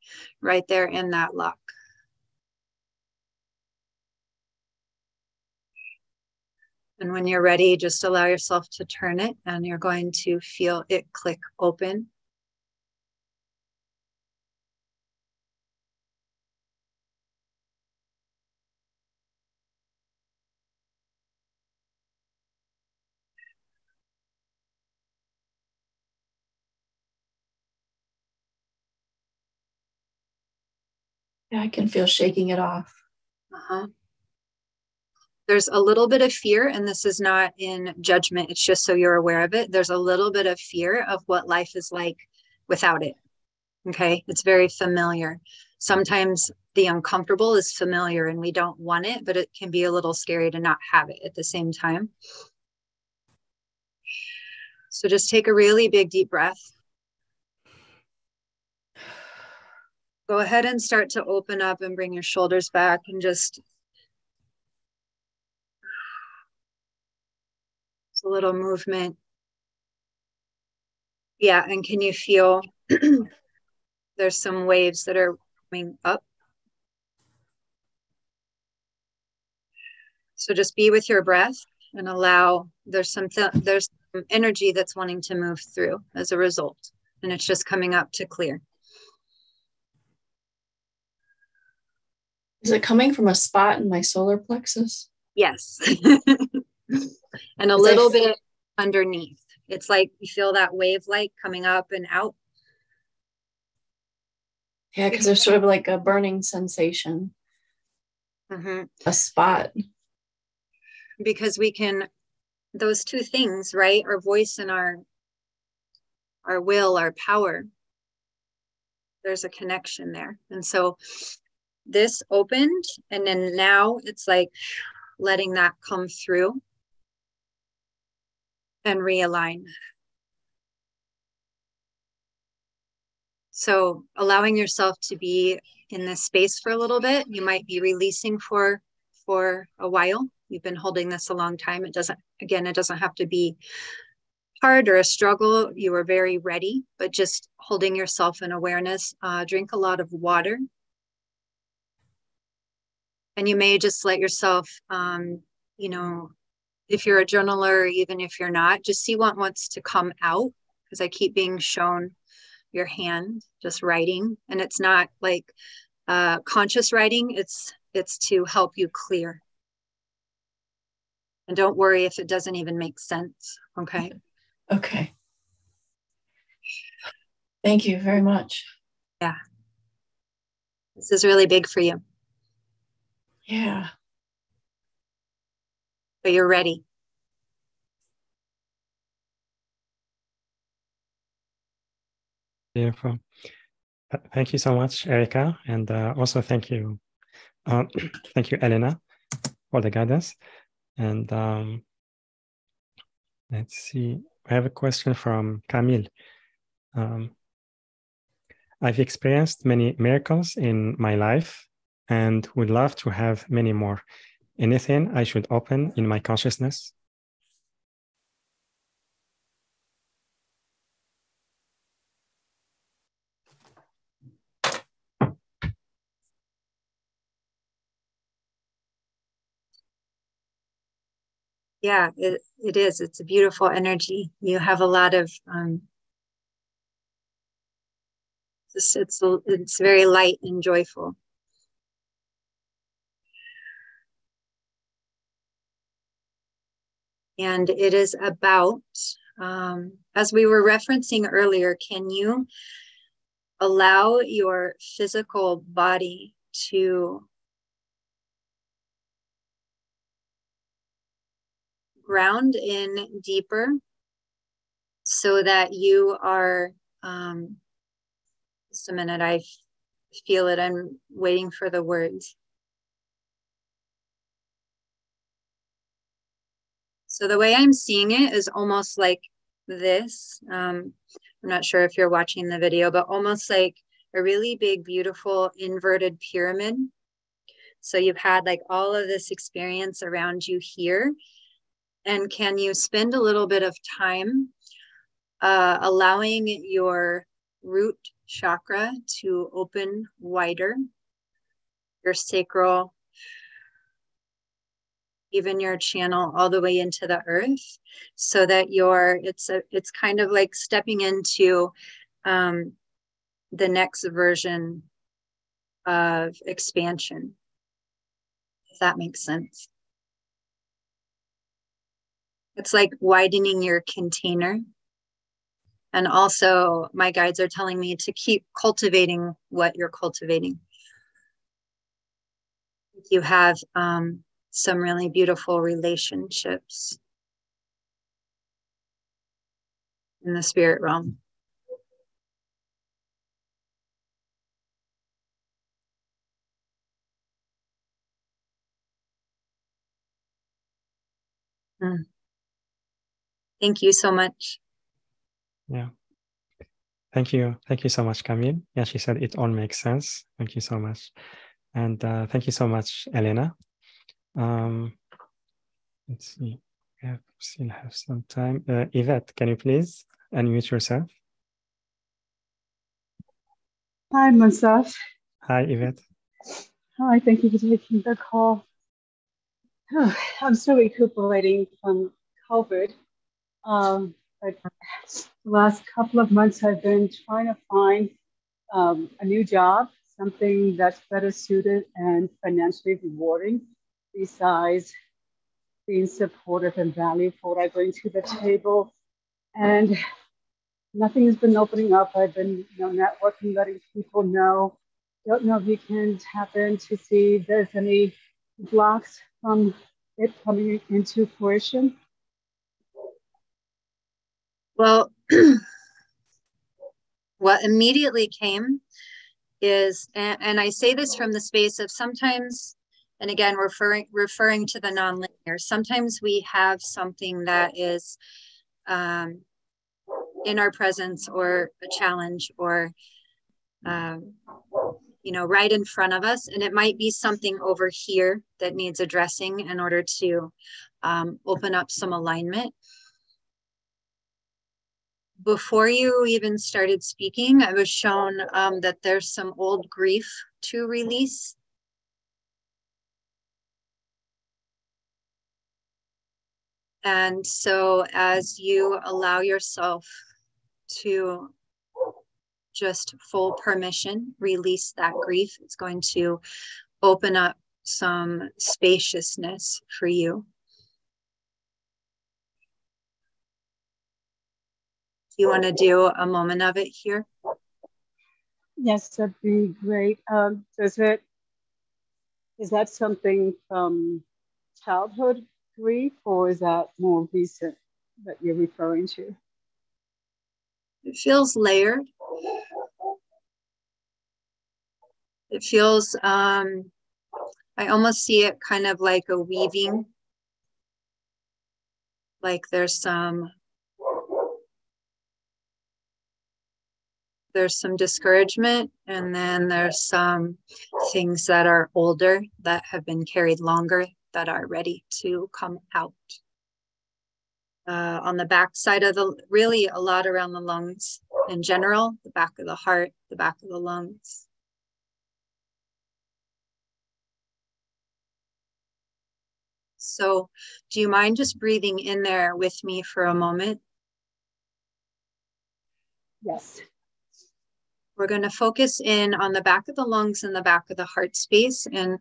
right there in that lock. And when you're ready, just allow yourself to turn it, and you're going to feel it click open. Yeah, I can feel shaking it off. Uh-huh. There's a little bit of fear, and this is not in judgment. It's just so you're aware of it. There's a little bit of fear of what life is like without it. Okay. It's very familiar. Sometimes the uncomfortable is familiar and we don't want it, but it can be a little scary to not have it at the same time. So just take a really big, deep breath Go ahead and start to open up and bring your shoulders back and just a little movement. Yeah, and can you feel there's some waves that are coming up? So just be with your breath and allow, there's some, th there's some energy that's wanting to move through as a result, and it's just coming up to clear. Is it coming from a spot in my solar plexus? Yes. And a little bit underneath. It's like you feel that wave light coming up and out. Yeah, because there's sort of like a burning sensation. Mm-hmm. A spot. Because we can, those two things, right? Our voice and our, our will, our power. There's a connection there. And so this opened, and then now it's like letting that come through and realign. So allowing yourself to be in this space for a little bit. You might be releasing for, for a while. You've been holding this a long time. It doesn't, again, it doesn't have to be hard or a struggle. You are very ready, but just holding yourself in awareness. Uh, drink a lot of water. And you may just let yourself, um, you know, if you're a journaler, even if you're not, just see what wants to come out, because I keep being shown your hand, just writing. And it's not like uh, conscious writing, it's, it's to help you clear. And don't worry if it doesn't even make sense, okay? Okay. Thank you very much. Yeah. This is really big for you. Yeah. But you're ready. Beautiful. Thank you so much, Erica. And uh, also thank you. Um, thank you, Elaina, for the guidance. And um, let's see. I have a question from Camille. Um, I've experienced many miracles in my life and would love to have many more. Anything I should open in my consciousness? Yeah, it, it is. It's a beautiful energy. You have a lot of, um, it's, it's, it's very light and joyful. And it is about, um, as we were referencing earlier, can you allow your physical body to ground in deeper so that you are, um, just a minute, I feel it, I'm waiting for the words. So the way I'm seeing it is almost like this. Um, I'm not sure if you're watching the video, but almost like a really big, beautiful inverted pyramid. So you've had like all of this experience around you here. And can you spend a little bit of time uh, allowing your root chakra to open wider, your sacral, even your channel all the way into the earth, so that you're, it's a, it's kind of like stepping into um, the next version of expansion, if that makes sense. It's like widening your container. And also my guides are telling me to keep cultivating what you're cultivating. You have, um, some really beautiful relationships in the spirit realm. Mm. Thank you so much. Yeah. Thank you. Thank you so much, Camille. Yeah, she said it all makes sense. Thank you so much. And uh, thank you so much, Elaina. Um, let's see. We have, still have some time. Uh, Yvette, can you please unmute yourself? Hi, Moncef. Hi, Yvette. Hi, thank you for taking the call. Oh, I'm still recuperating from COVID. Um, but the last couple of months, I've been trying to find um, a new job, something that's better suited and financially rewarding, besides being supportive and valued for what I bring to the table. And nothing has been opening up. I've been, you know, networking, letting people know. Don't know if you can tap in to see if there's any blocks from it coming into fruition. Well, what immediately came is, and, and I say this from the space of sometimes, and again, referring referring to the nonlinear, sometimes we have something that is um, in our presence, or a challenge, or um, you know, right in front of us, and it might be something over here that needs addressing in order to um, open up some alignment. Before you even started speaking, I was shown um, that there's some old grief to release. And so as you allow yourself to just full permission, release that grief, it's going to open up some spaciousness for you. You want to do a moment of it here? Yes, that'd be great. Um, does it, is that something from childhood grief, or is that more recent that you're referring to? It feels layered. It feels, um, I almost see it kind of like a weaving, like there's some There's some discouragement, and then there's some things that are older that have been carried longer that are ready to come out. Uh, on the back side of the, really a lot around the lungs in general, the back of the heart, the back of the lungs. So do you mind just breathing in there with me for a moment? Yes. We're going to focus in on the back of the lungs and the back of the heart space. And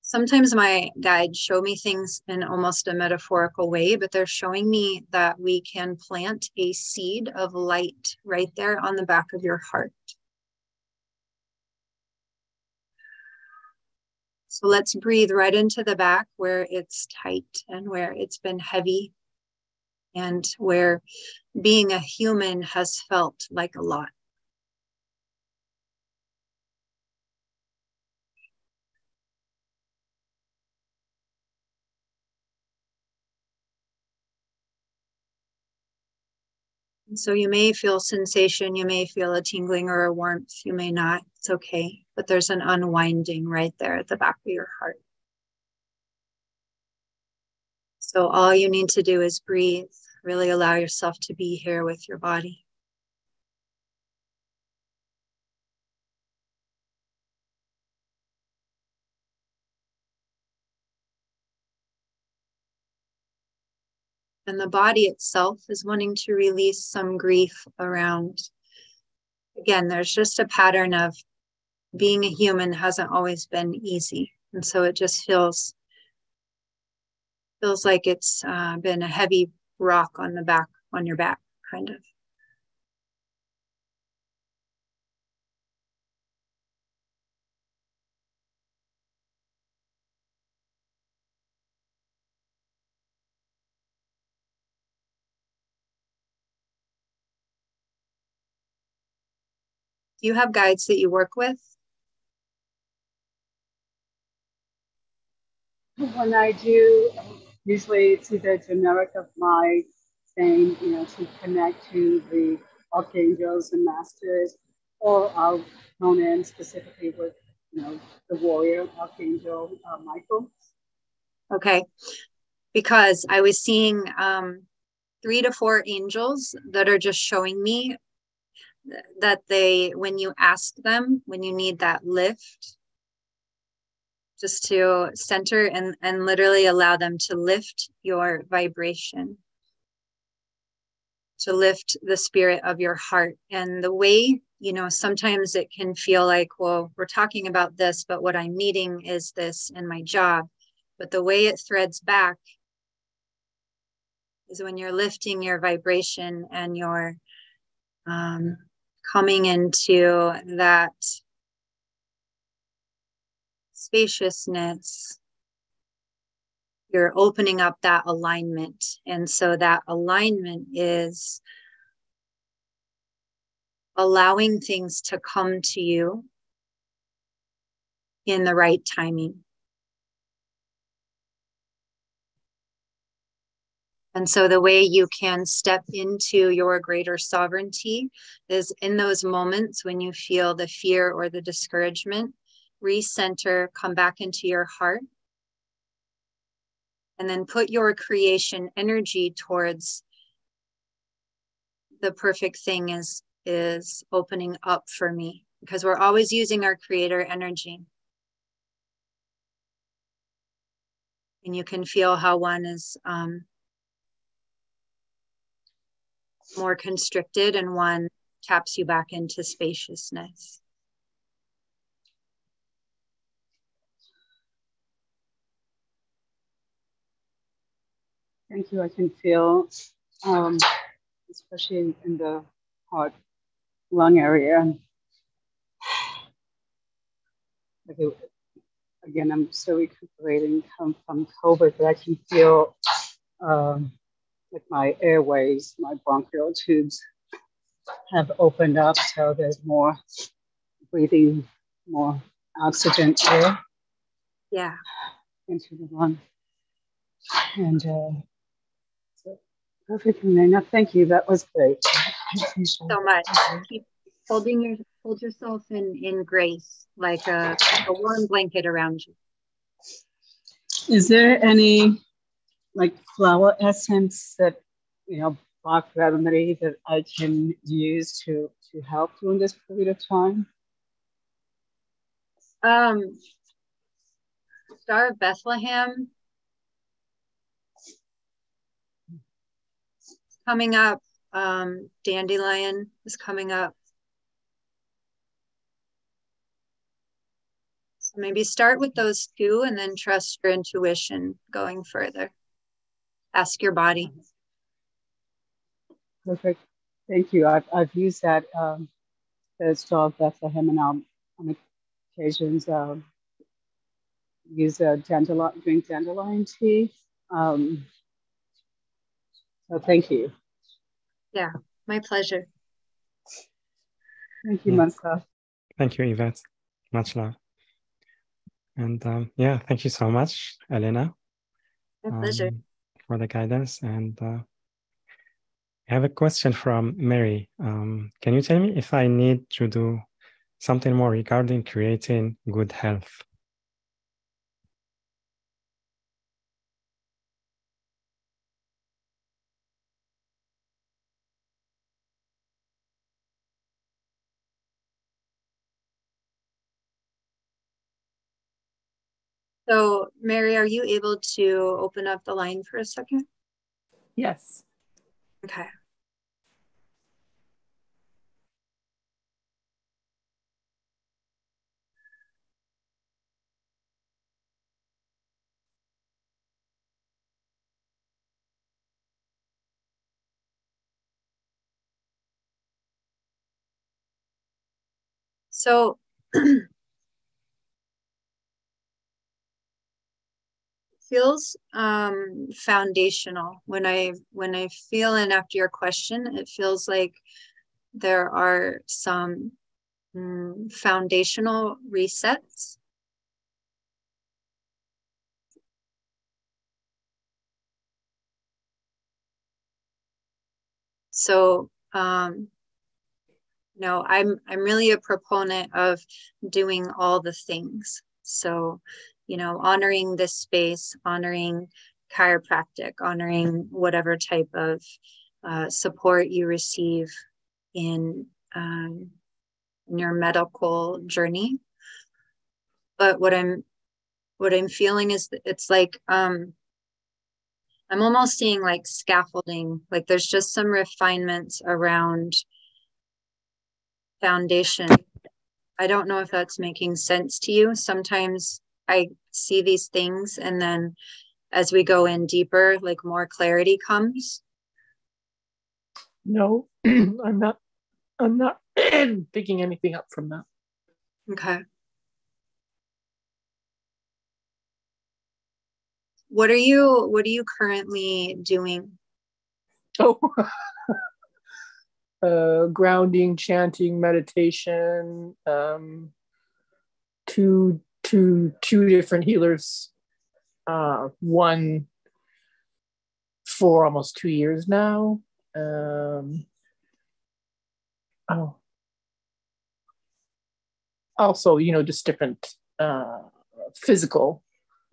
sometimes my guides show me things in almost a metaphorical way, but they're showing me that we can plant a seed of light right there on the back of your heart. So let's breathe right into the back where it's tight and where it's been heavy, and where being a human has felt like a lot. So you may feel sensation, you may feel a tingling or a warmth, you may not, it's okay. But there's an unwinding right there at the back of your heart. So all you need to do is breathe, really allow yourself to be here with your body. And the body itself is wanting to release some grief around. Again, there's just a pattern of being a human hasn't always been easy. And so it just feels, feels like it's uh, been a heavy rock on the back, on your back, kind of. Do you have guides that you work with? When I do, usually it's either generic of my saying, you know, to connect to the archangels and masters, or I'll hone in specifically with, you know, the warrior archangel uh, Michael. Okay, because I was seeing um, three to four angels that are just showing me that they, when you ask them, when you need that lift, just to center and, and literally allow them to lift your vibration, to lift the spirit of your heart. And the way, you know, sometimes it can feel like, well, we're talking about this, but what I'm needing is this in my job. But the way it threads back is when you're lifting your vibration and you're um, coming into that spaciousness, you're opening up that alignment. And so that alignment is allowing things to come to you in the right timing. And so the way you can step into your greater sovereignty is in those moments when you feel the fear or the discouragement, recenter, come back into your heart, and then put your creation energy towards the perfect thing is, is opening up for me, because we're always using our creator energy. And you can feel how one is um, more constricted and one taps you back into spaciousness. Thank you. I can feel, um, especially in the heart, lung area. Okay. Again, I'm still recuperating from, from COVID, but I can feel um, like my airways, my bronchial tubes have opened up, so there's more breathing, more oxygen air. Yeah. Into the lung. And uh, perfect, Elaina. Thank you. That was great. Thank you so much. Keep holding your, hold yourself in, in grace, like a, a warm blanket around you. Is there any like flower essence that, you know, Bach Remedy that I can use to to help you in this period of time? Um, Star of Bethlehem. Coming up, um, dandelion is coming up. So maybe start with those two and then trust your intuition going further. Ask your body. Perfect. Thank you. I've, I've used that, um, the Star of Bethlehem, and I'll, on occasions uh, use a dandelion, drink dandelion tea. Um, So thank you. Yeah, my pleasure. Thank you, yes. Moncef. Thank you, Yvette. Much love. And um, yeah, thank you so much, Elaina. My um, pleasure. For the guidance. And uh, I have a question from Mary. Um, can you tell me if I need to do something more regarding creating good health? So, Mary, are you able to open up the line for a second? Yes. Okay. So, feels um, foundational. When I when I feel in after your question, it feels like there are some mm, foundational resets. So um, you know, I'm, I'm really a proponent of doing all the things. So, you know, honoring this space, honoring chiropractic, honoring whatever type of uh, support you receive in um, your medical journey. But what I'm, what I'm feeling is that it's like, um, I'm almost seeing like scaffolding, like there's just some refinements around foundation. I don't know if that's making sense to you. Sometimes I see these things, and then as we go in deeper, like more clarity comes. No, I'm not, I'm not picking anything up from that. Okay. What are you, what are you currently doing? Oh, uh, grounding, chanting, meditation, um, two, two, two different healers. Uh, one for almost two years now. Um, oh. Also, you know, just different uh, physical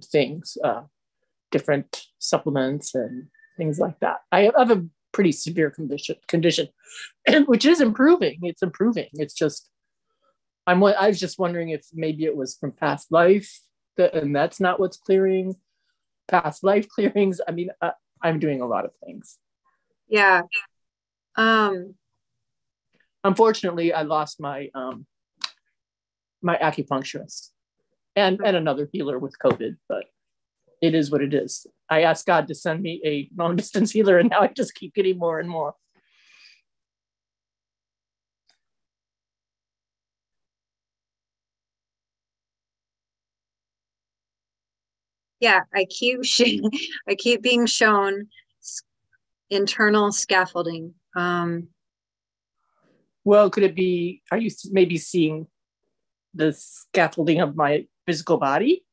things, uh, different supplements and things like that. I have a pretty severe condition, condition, which is improving. It's improving. It's just, I'm. I was just wondering if maybe it was from past life, that, and that's not what's clearing, past life clearings. I mean, uh, I'm doing a lot of things. Yeah. Um. Unfortunately, I lost my um. my acupuncturist, and and another healer with COVID, but. It is what it is. I asked God to send me a long distance healer, and now I just keep getting more and more. Yeah, I keep I keep being shown internal scaffolding. Um, well, could it be? Are you maybe seeing the scaffolding of my physical body?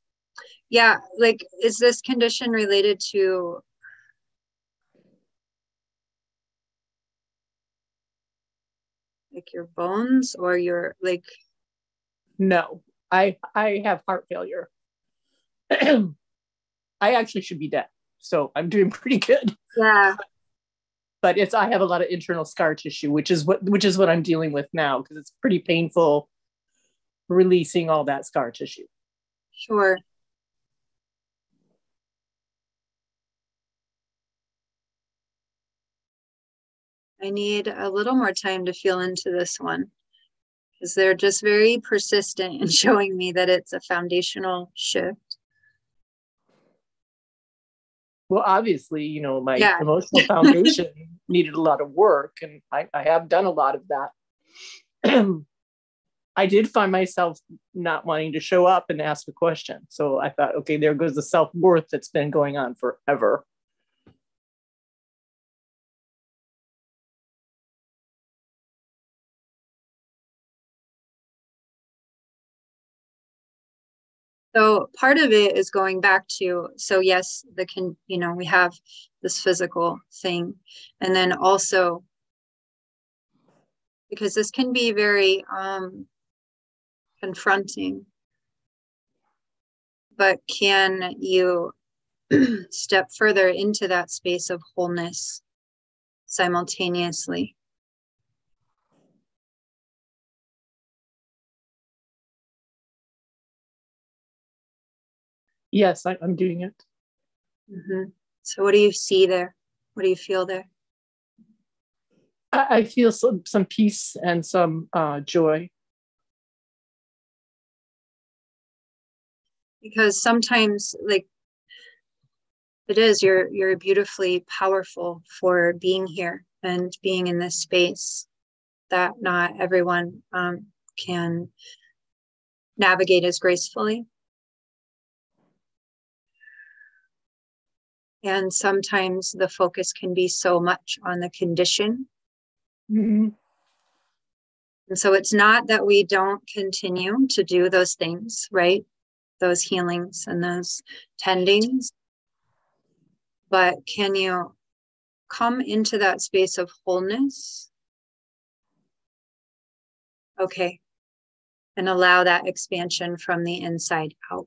Yeah, like, is this condition related to, like, your bones or your, like? No, I I have heart failure. I actually should be dead, so I'm doing pretty good. Yeah, but it's I have a lot of internal scar tissue, which is what which is what I'm dealing with now, because it's pretty painful releasing all that scar tissue. Sure. I need a little more time to feel into this one, because they're just very persistent in showing me that it's a foundational shift. Well, obviously, you know, my yeah. emotional foundation needed a lot of work, and I, I have done a lot of that. I did find myself not wanting to show up and ask a question. So I thought, okay, there goes the self-worth that's been going on forever. So part of it is going back to, so yes, the can, you know, we have this physical thing. And then also, because this can be very um, confronting, but can you step further into that space of wholeness simultaneously? Yes, I, I'm doing it. Mm-hmm. So what do you see there? What do you feel there? I, I feel some, some peace and some uh, joy. Because sometimes, like, it is, you're, you're beautifully powerful for being here and being in this space that not everyone um, can navigate as gracefully. And sometimes the focus can be so much on the condition. Mm-hmm. And so it's not that we don't continue to do those things, right? Those healings and those tendings. But can you come into that space of wholeness Okay. And allow that expansion from the inside out.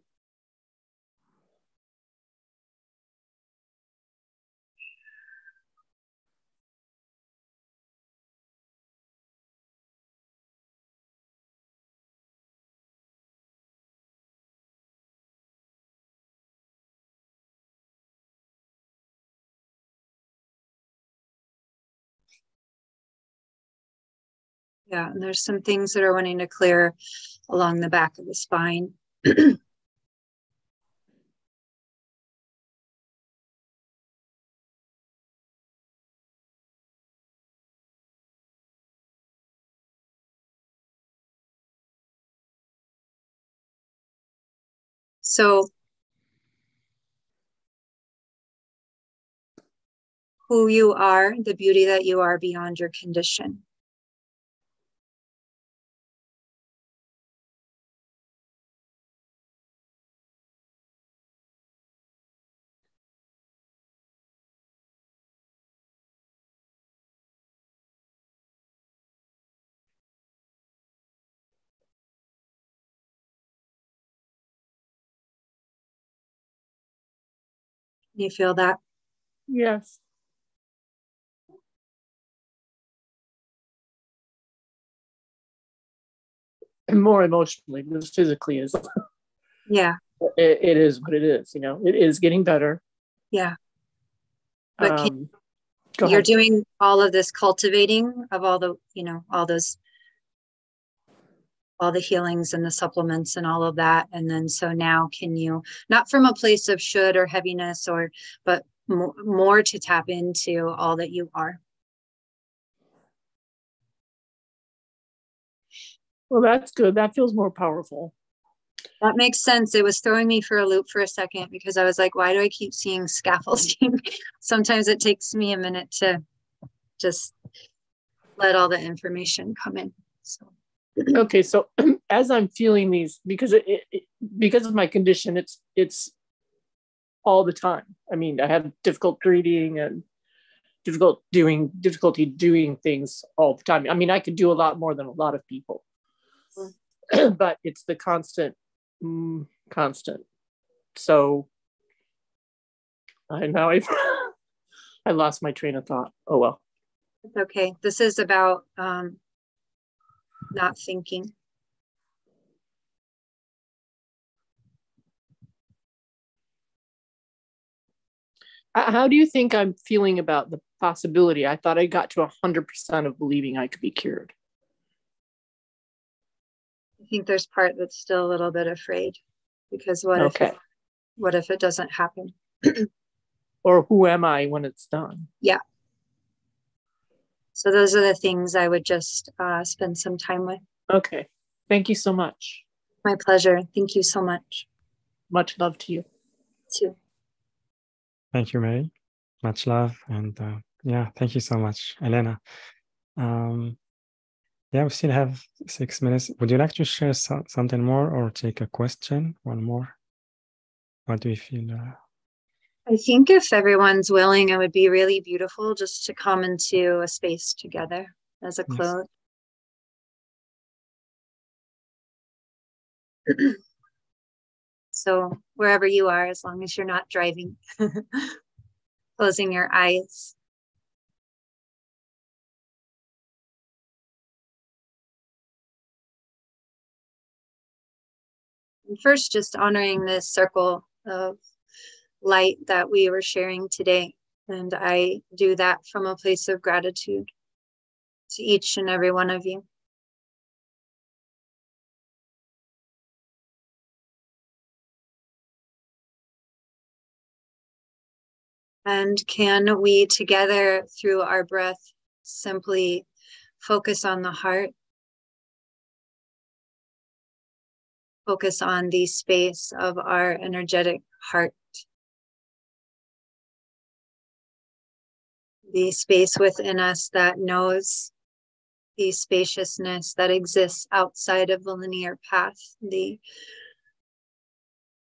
Yeah, and there's some things that are wanting to clear along the back of the spine. So who you are, the beauty that you are beyond your condition. You feel that? Yes. And more emotionally than physically is. Yeah. It, it is what it is, you know, it is getting better. Yeah. But um, can, go you're ahead. Doing all of this cultivating of all the, you know, all those, all the healings and the supplements and all of that. And then, so now can you, not from a place of should or heaviness or, but m- more to tap into all that you are. Well, that's good. That feels more powerful. That makes sense. It was throwing me for a loop for a second because I was like, why do I keep seeing scaffolding? Sometimes it takes me a minute to just let all the information come in. So. Okay, so as I'm feeling these, because it, it, because of my condition, it's it's all the time. I mean, I have difficult breathing and difficult doing difficulty doing things all the time. I mean, I could do a lot more than a lot of people, mm-hmm. but it's the constant, mm, constant. So I now I I lost my train of thought. Oh well, it's okay. This is about. Um... Not thinking. How do you think I'm feeling about the possibility? I thought I got to one hundred percent of believing I could be cured. I think there's part that's still a little bit afraid because what, okay. if, it, what if it doesn't happen? Or who am I when it's done? Yeah. So those are the things I would just uh, spend some time with. Okay. Thank you so much. My pleasure. Thank you so much. Much love to you. Too. Thank you, Mary. Much love. And uh, yeah, thank you so much, Elaina. Um, yeah, we still have six minutes. Would you like to share so- something more or take a question? One more? What do you feel? Uh, I think if everyone's willing, it would be really beautiful just to come into a space together as a close. Yes. So wherever you are, as long as you're not driving, closing your eyes. And first, just honoring this circle of light that we were sharing today. And I do that from a place of gratitude to each and every one of you. And can we together through our breath simply focus on the heart? Focus on the space of our energetic heart. The space within us that knows the spaciousness that exists outside of the linear path, the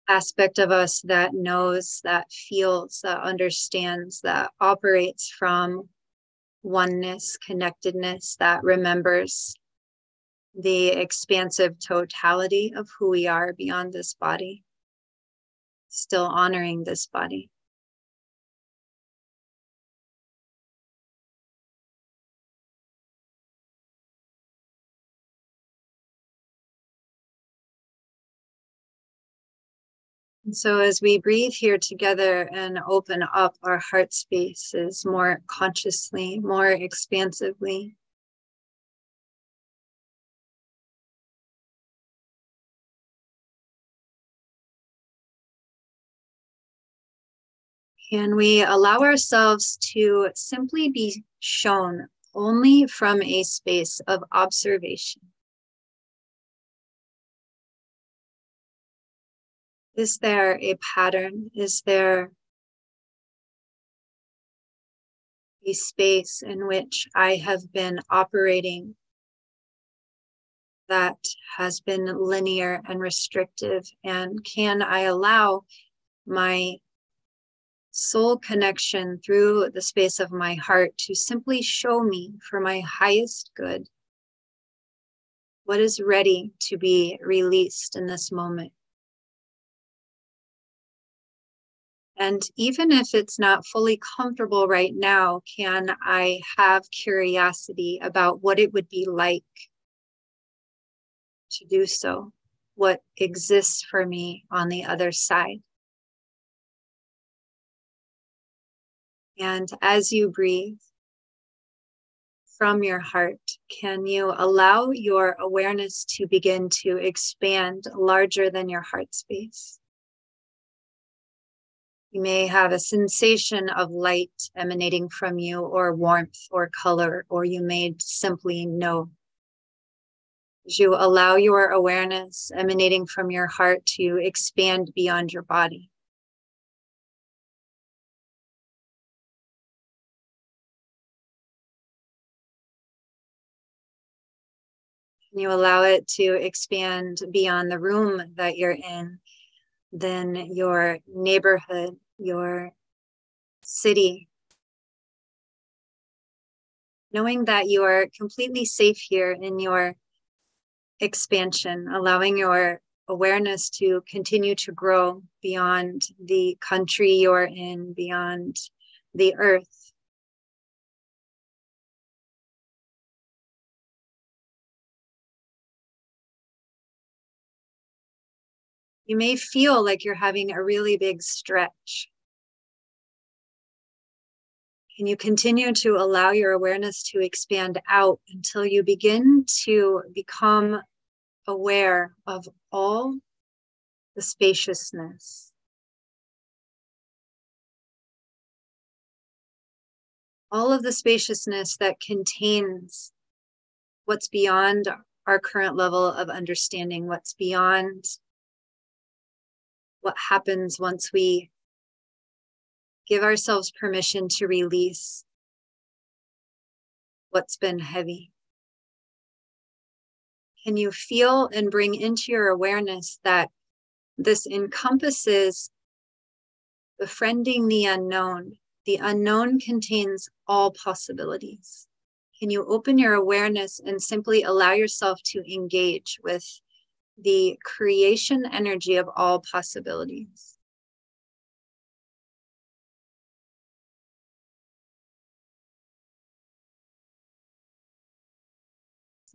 aspect of us that knows, that feels, that understands, that operates from oneness, connectedness, that remembers the expansive totality of who we are beyond this body, still honoring this body. So as we breathe here together and open up our heart spaces more consciously, more expansively, can we allow ourselves to simply be shown only from a space of observation? Is there a pattern? Is there a space in which I have been operating that has been linear and restrictive? And can I allow my soul connection through the space of my heart to simply show me, for my highest good, what is ready to be released in this moment? And even if it's not fully comfortable right now, can I have curiosity about what it would be like to do so? What exists for me on the other side? And as you breathe from your heart, can you allow your awareness to begin to expand larger than your heart space? You may have a sensation of light emanating from you, or warmth, or color, or you may simply know. As you allow your awareness emanating from your heart to expand beyond your body. And you allow it to expand beyond the room that you're in, then your neighborhood, your city. Knowing that you are completely safe here in your expansion, allowing your awareness to continue to grow beyond the country you're in, beyond the earth. You may feel like you're having a really big stretch. And you continue to allow your awareness to expand out until you begin to become aware of all the spaciousness, all of the spaciousness that contains what's beyond our current level of understanding, what's beyond what happens once we give ourselves permission to release what's been heavy. Can you feel and bring into your awareness that this encompasses befriending the unknown? The unknown contains all possibilities. Can you open your awareness and simply allow yourself to engage with the creation energy of all possibilities?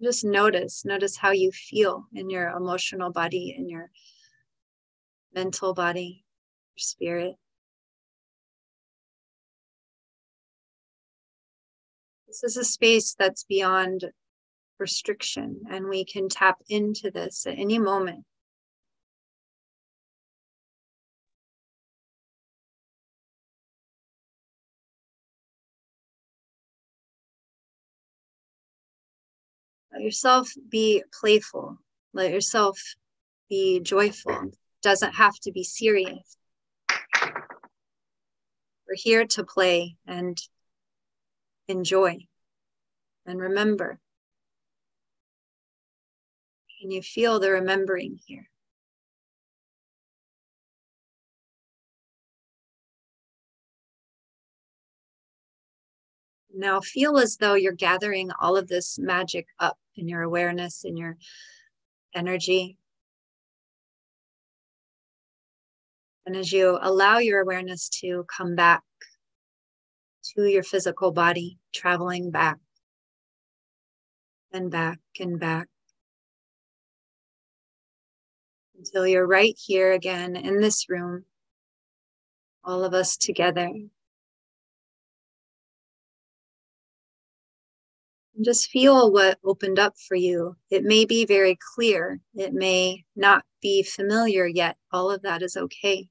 Just notice, notice how you feel in your emotional body, in your mental body, your spirit. This is a space that's beyond restriction, and we can tap into this at any moment. Let yourself be playful. Let yourself be joyful. It doesn't have to be serious. We're here to play and enjoy. And remember. And you feel the remembering here. Now feel as though you're gathering all of this magic up in your awareness, in your energy. And as you allow your awareness to come back to your physical body, traveling back and back and back until you're right here again in this room, all of us together. And just feel what opened up for you. It may be very clear. It may not be familiar yet. All of that is okay.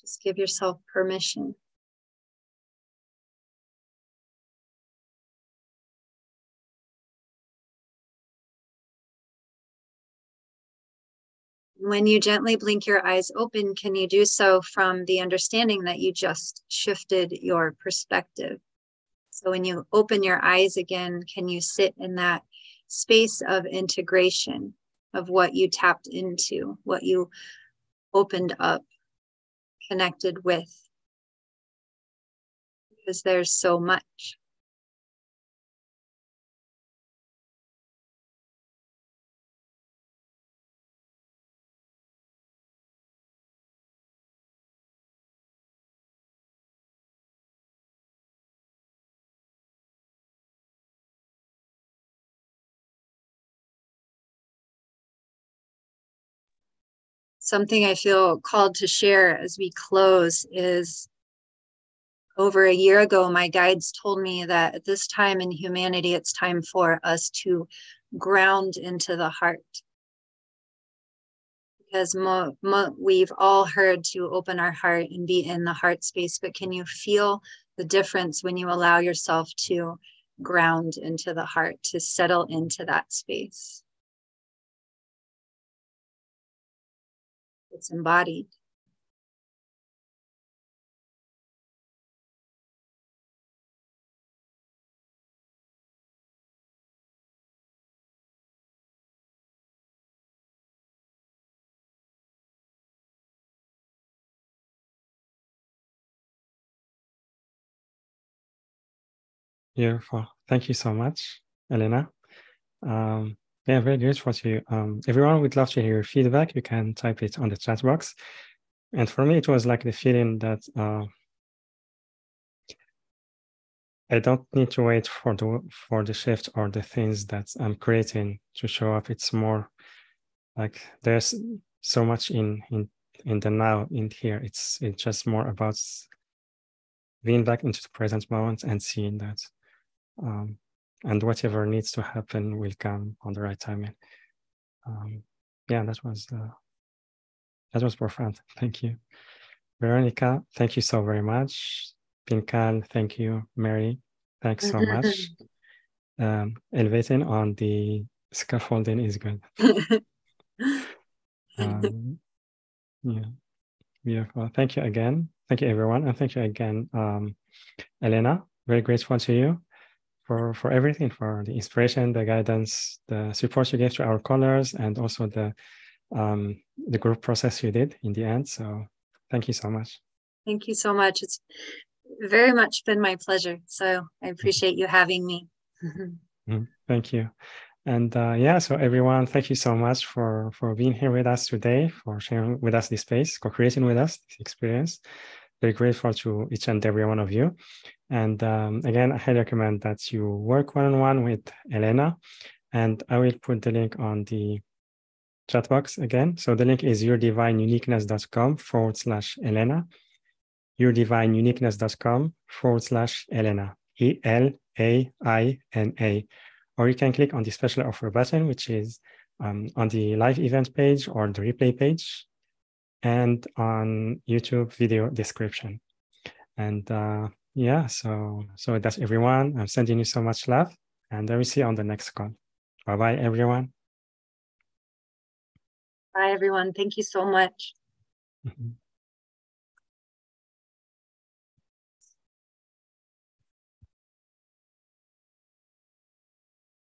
Just give yourself permission. When you gently blink your eyes open, can you do so from the understanding that you just shifted your perspective? So when you open your eyes again, can you sit in that space of integration of what you tapped into, what you opened up, connected with? Because there's so much. Something I feel called to share as we close is, over a year ago, my guides told me that at this time in humanity, it's time for us to ground into the heart. Because mo- mo- we've all heard to open our heart and be in the heart space, but can you feel the difference when you allow yourself to ground into the heart, to settle into that space? It's embodied. Beautiful. Thank you so much, Elaina. Um, Yeah, very grateful to you. Um, everyone would love to hear your feedback. You can type it on the chat box. And for me, it was like the feeling that uh, I don't need to wait for the for the shift or the things that I'm creating to show up. It's more like there's so much in in in the now, in here. It's it's just more about being back into the present moment and seeing that. Um, And whatever needs to happen will come on the right timing. Um, yeah, that was uh, that was profound. Thank you, Veronica. Thank you so very much. Pinkan, thank you, Mary. Thanks so much. Um, elevating on the scaffolding is good. um, yeah, beautiful. Thank you again. Thank you, everyone, and thank you again, um, Elaina. Very grateful to you. For, for everything, for the inspiration, the guidance, the support you gave to our callers, and also the um, the group process you did in the end. So thank you so much. Thank you so much. It's very much been my pleasure. So I appreciate mm-hmm. you having me. mm-hmm. Thank you. And uh, yeah, so everyone, thank you so much for, for being here with us today, for sharing with us this space, co-creating with us this experience. Very grateful to each and every one of you. And um, again, I highly recommend that you work one-on-one with Elaina. And I will put the link on the chat box again. So the link is yourdivineuniqueness.com forward slash Elaina. yourdivineuniqueness.com forward slash Elaina. E L A I N A. Or you can click on the special offer button, which is um, on the live event page or the replay page and on YouTube video description. And uh, yeah, so so that's everyone. I'm sending you so much love, and I will see you on the next call. Bye-bye, everyone. Bye, everyone. Thank you so much. Mm-hmm.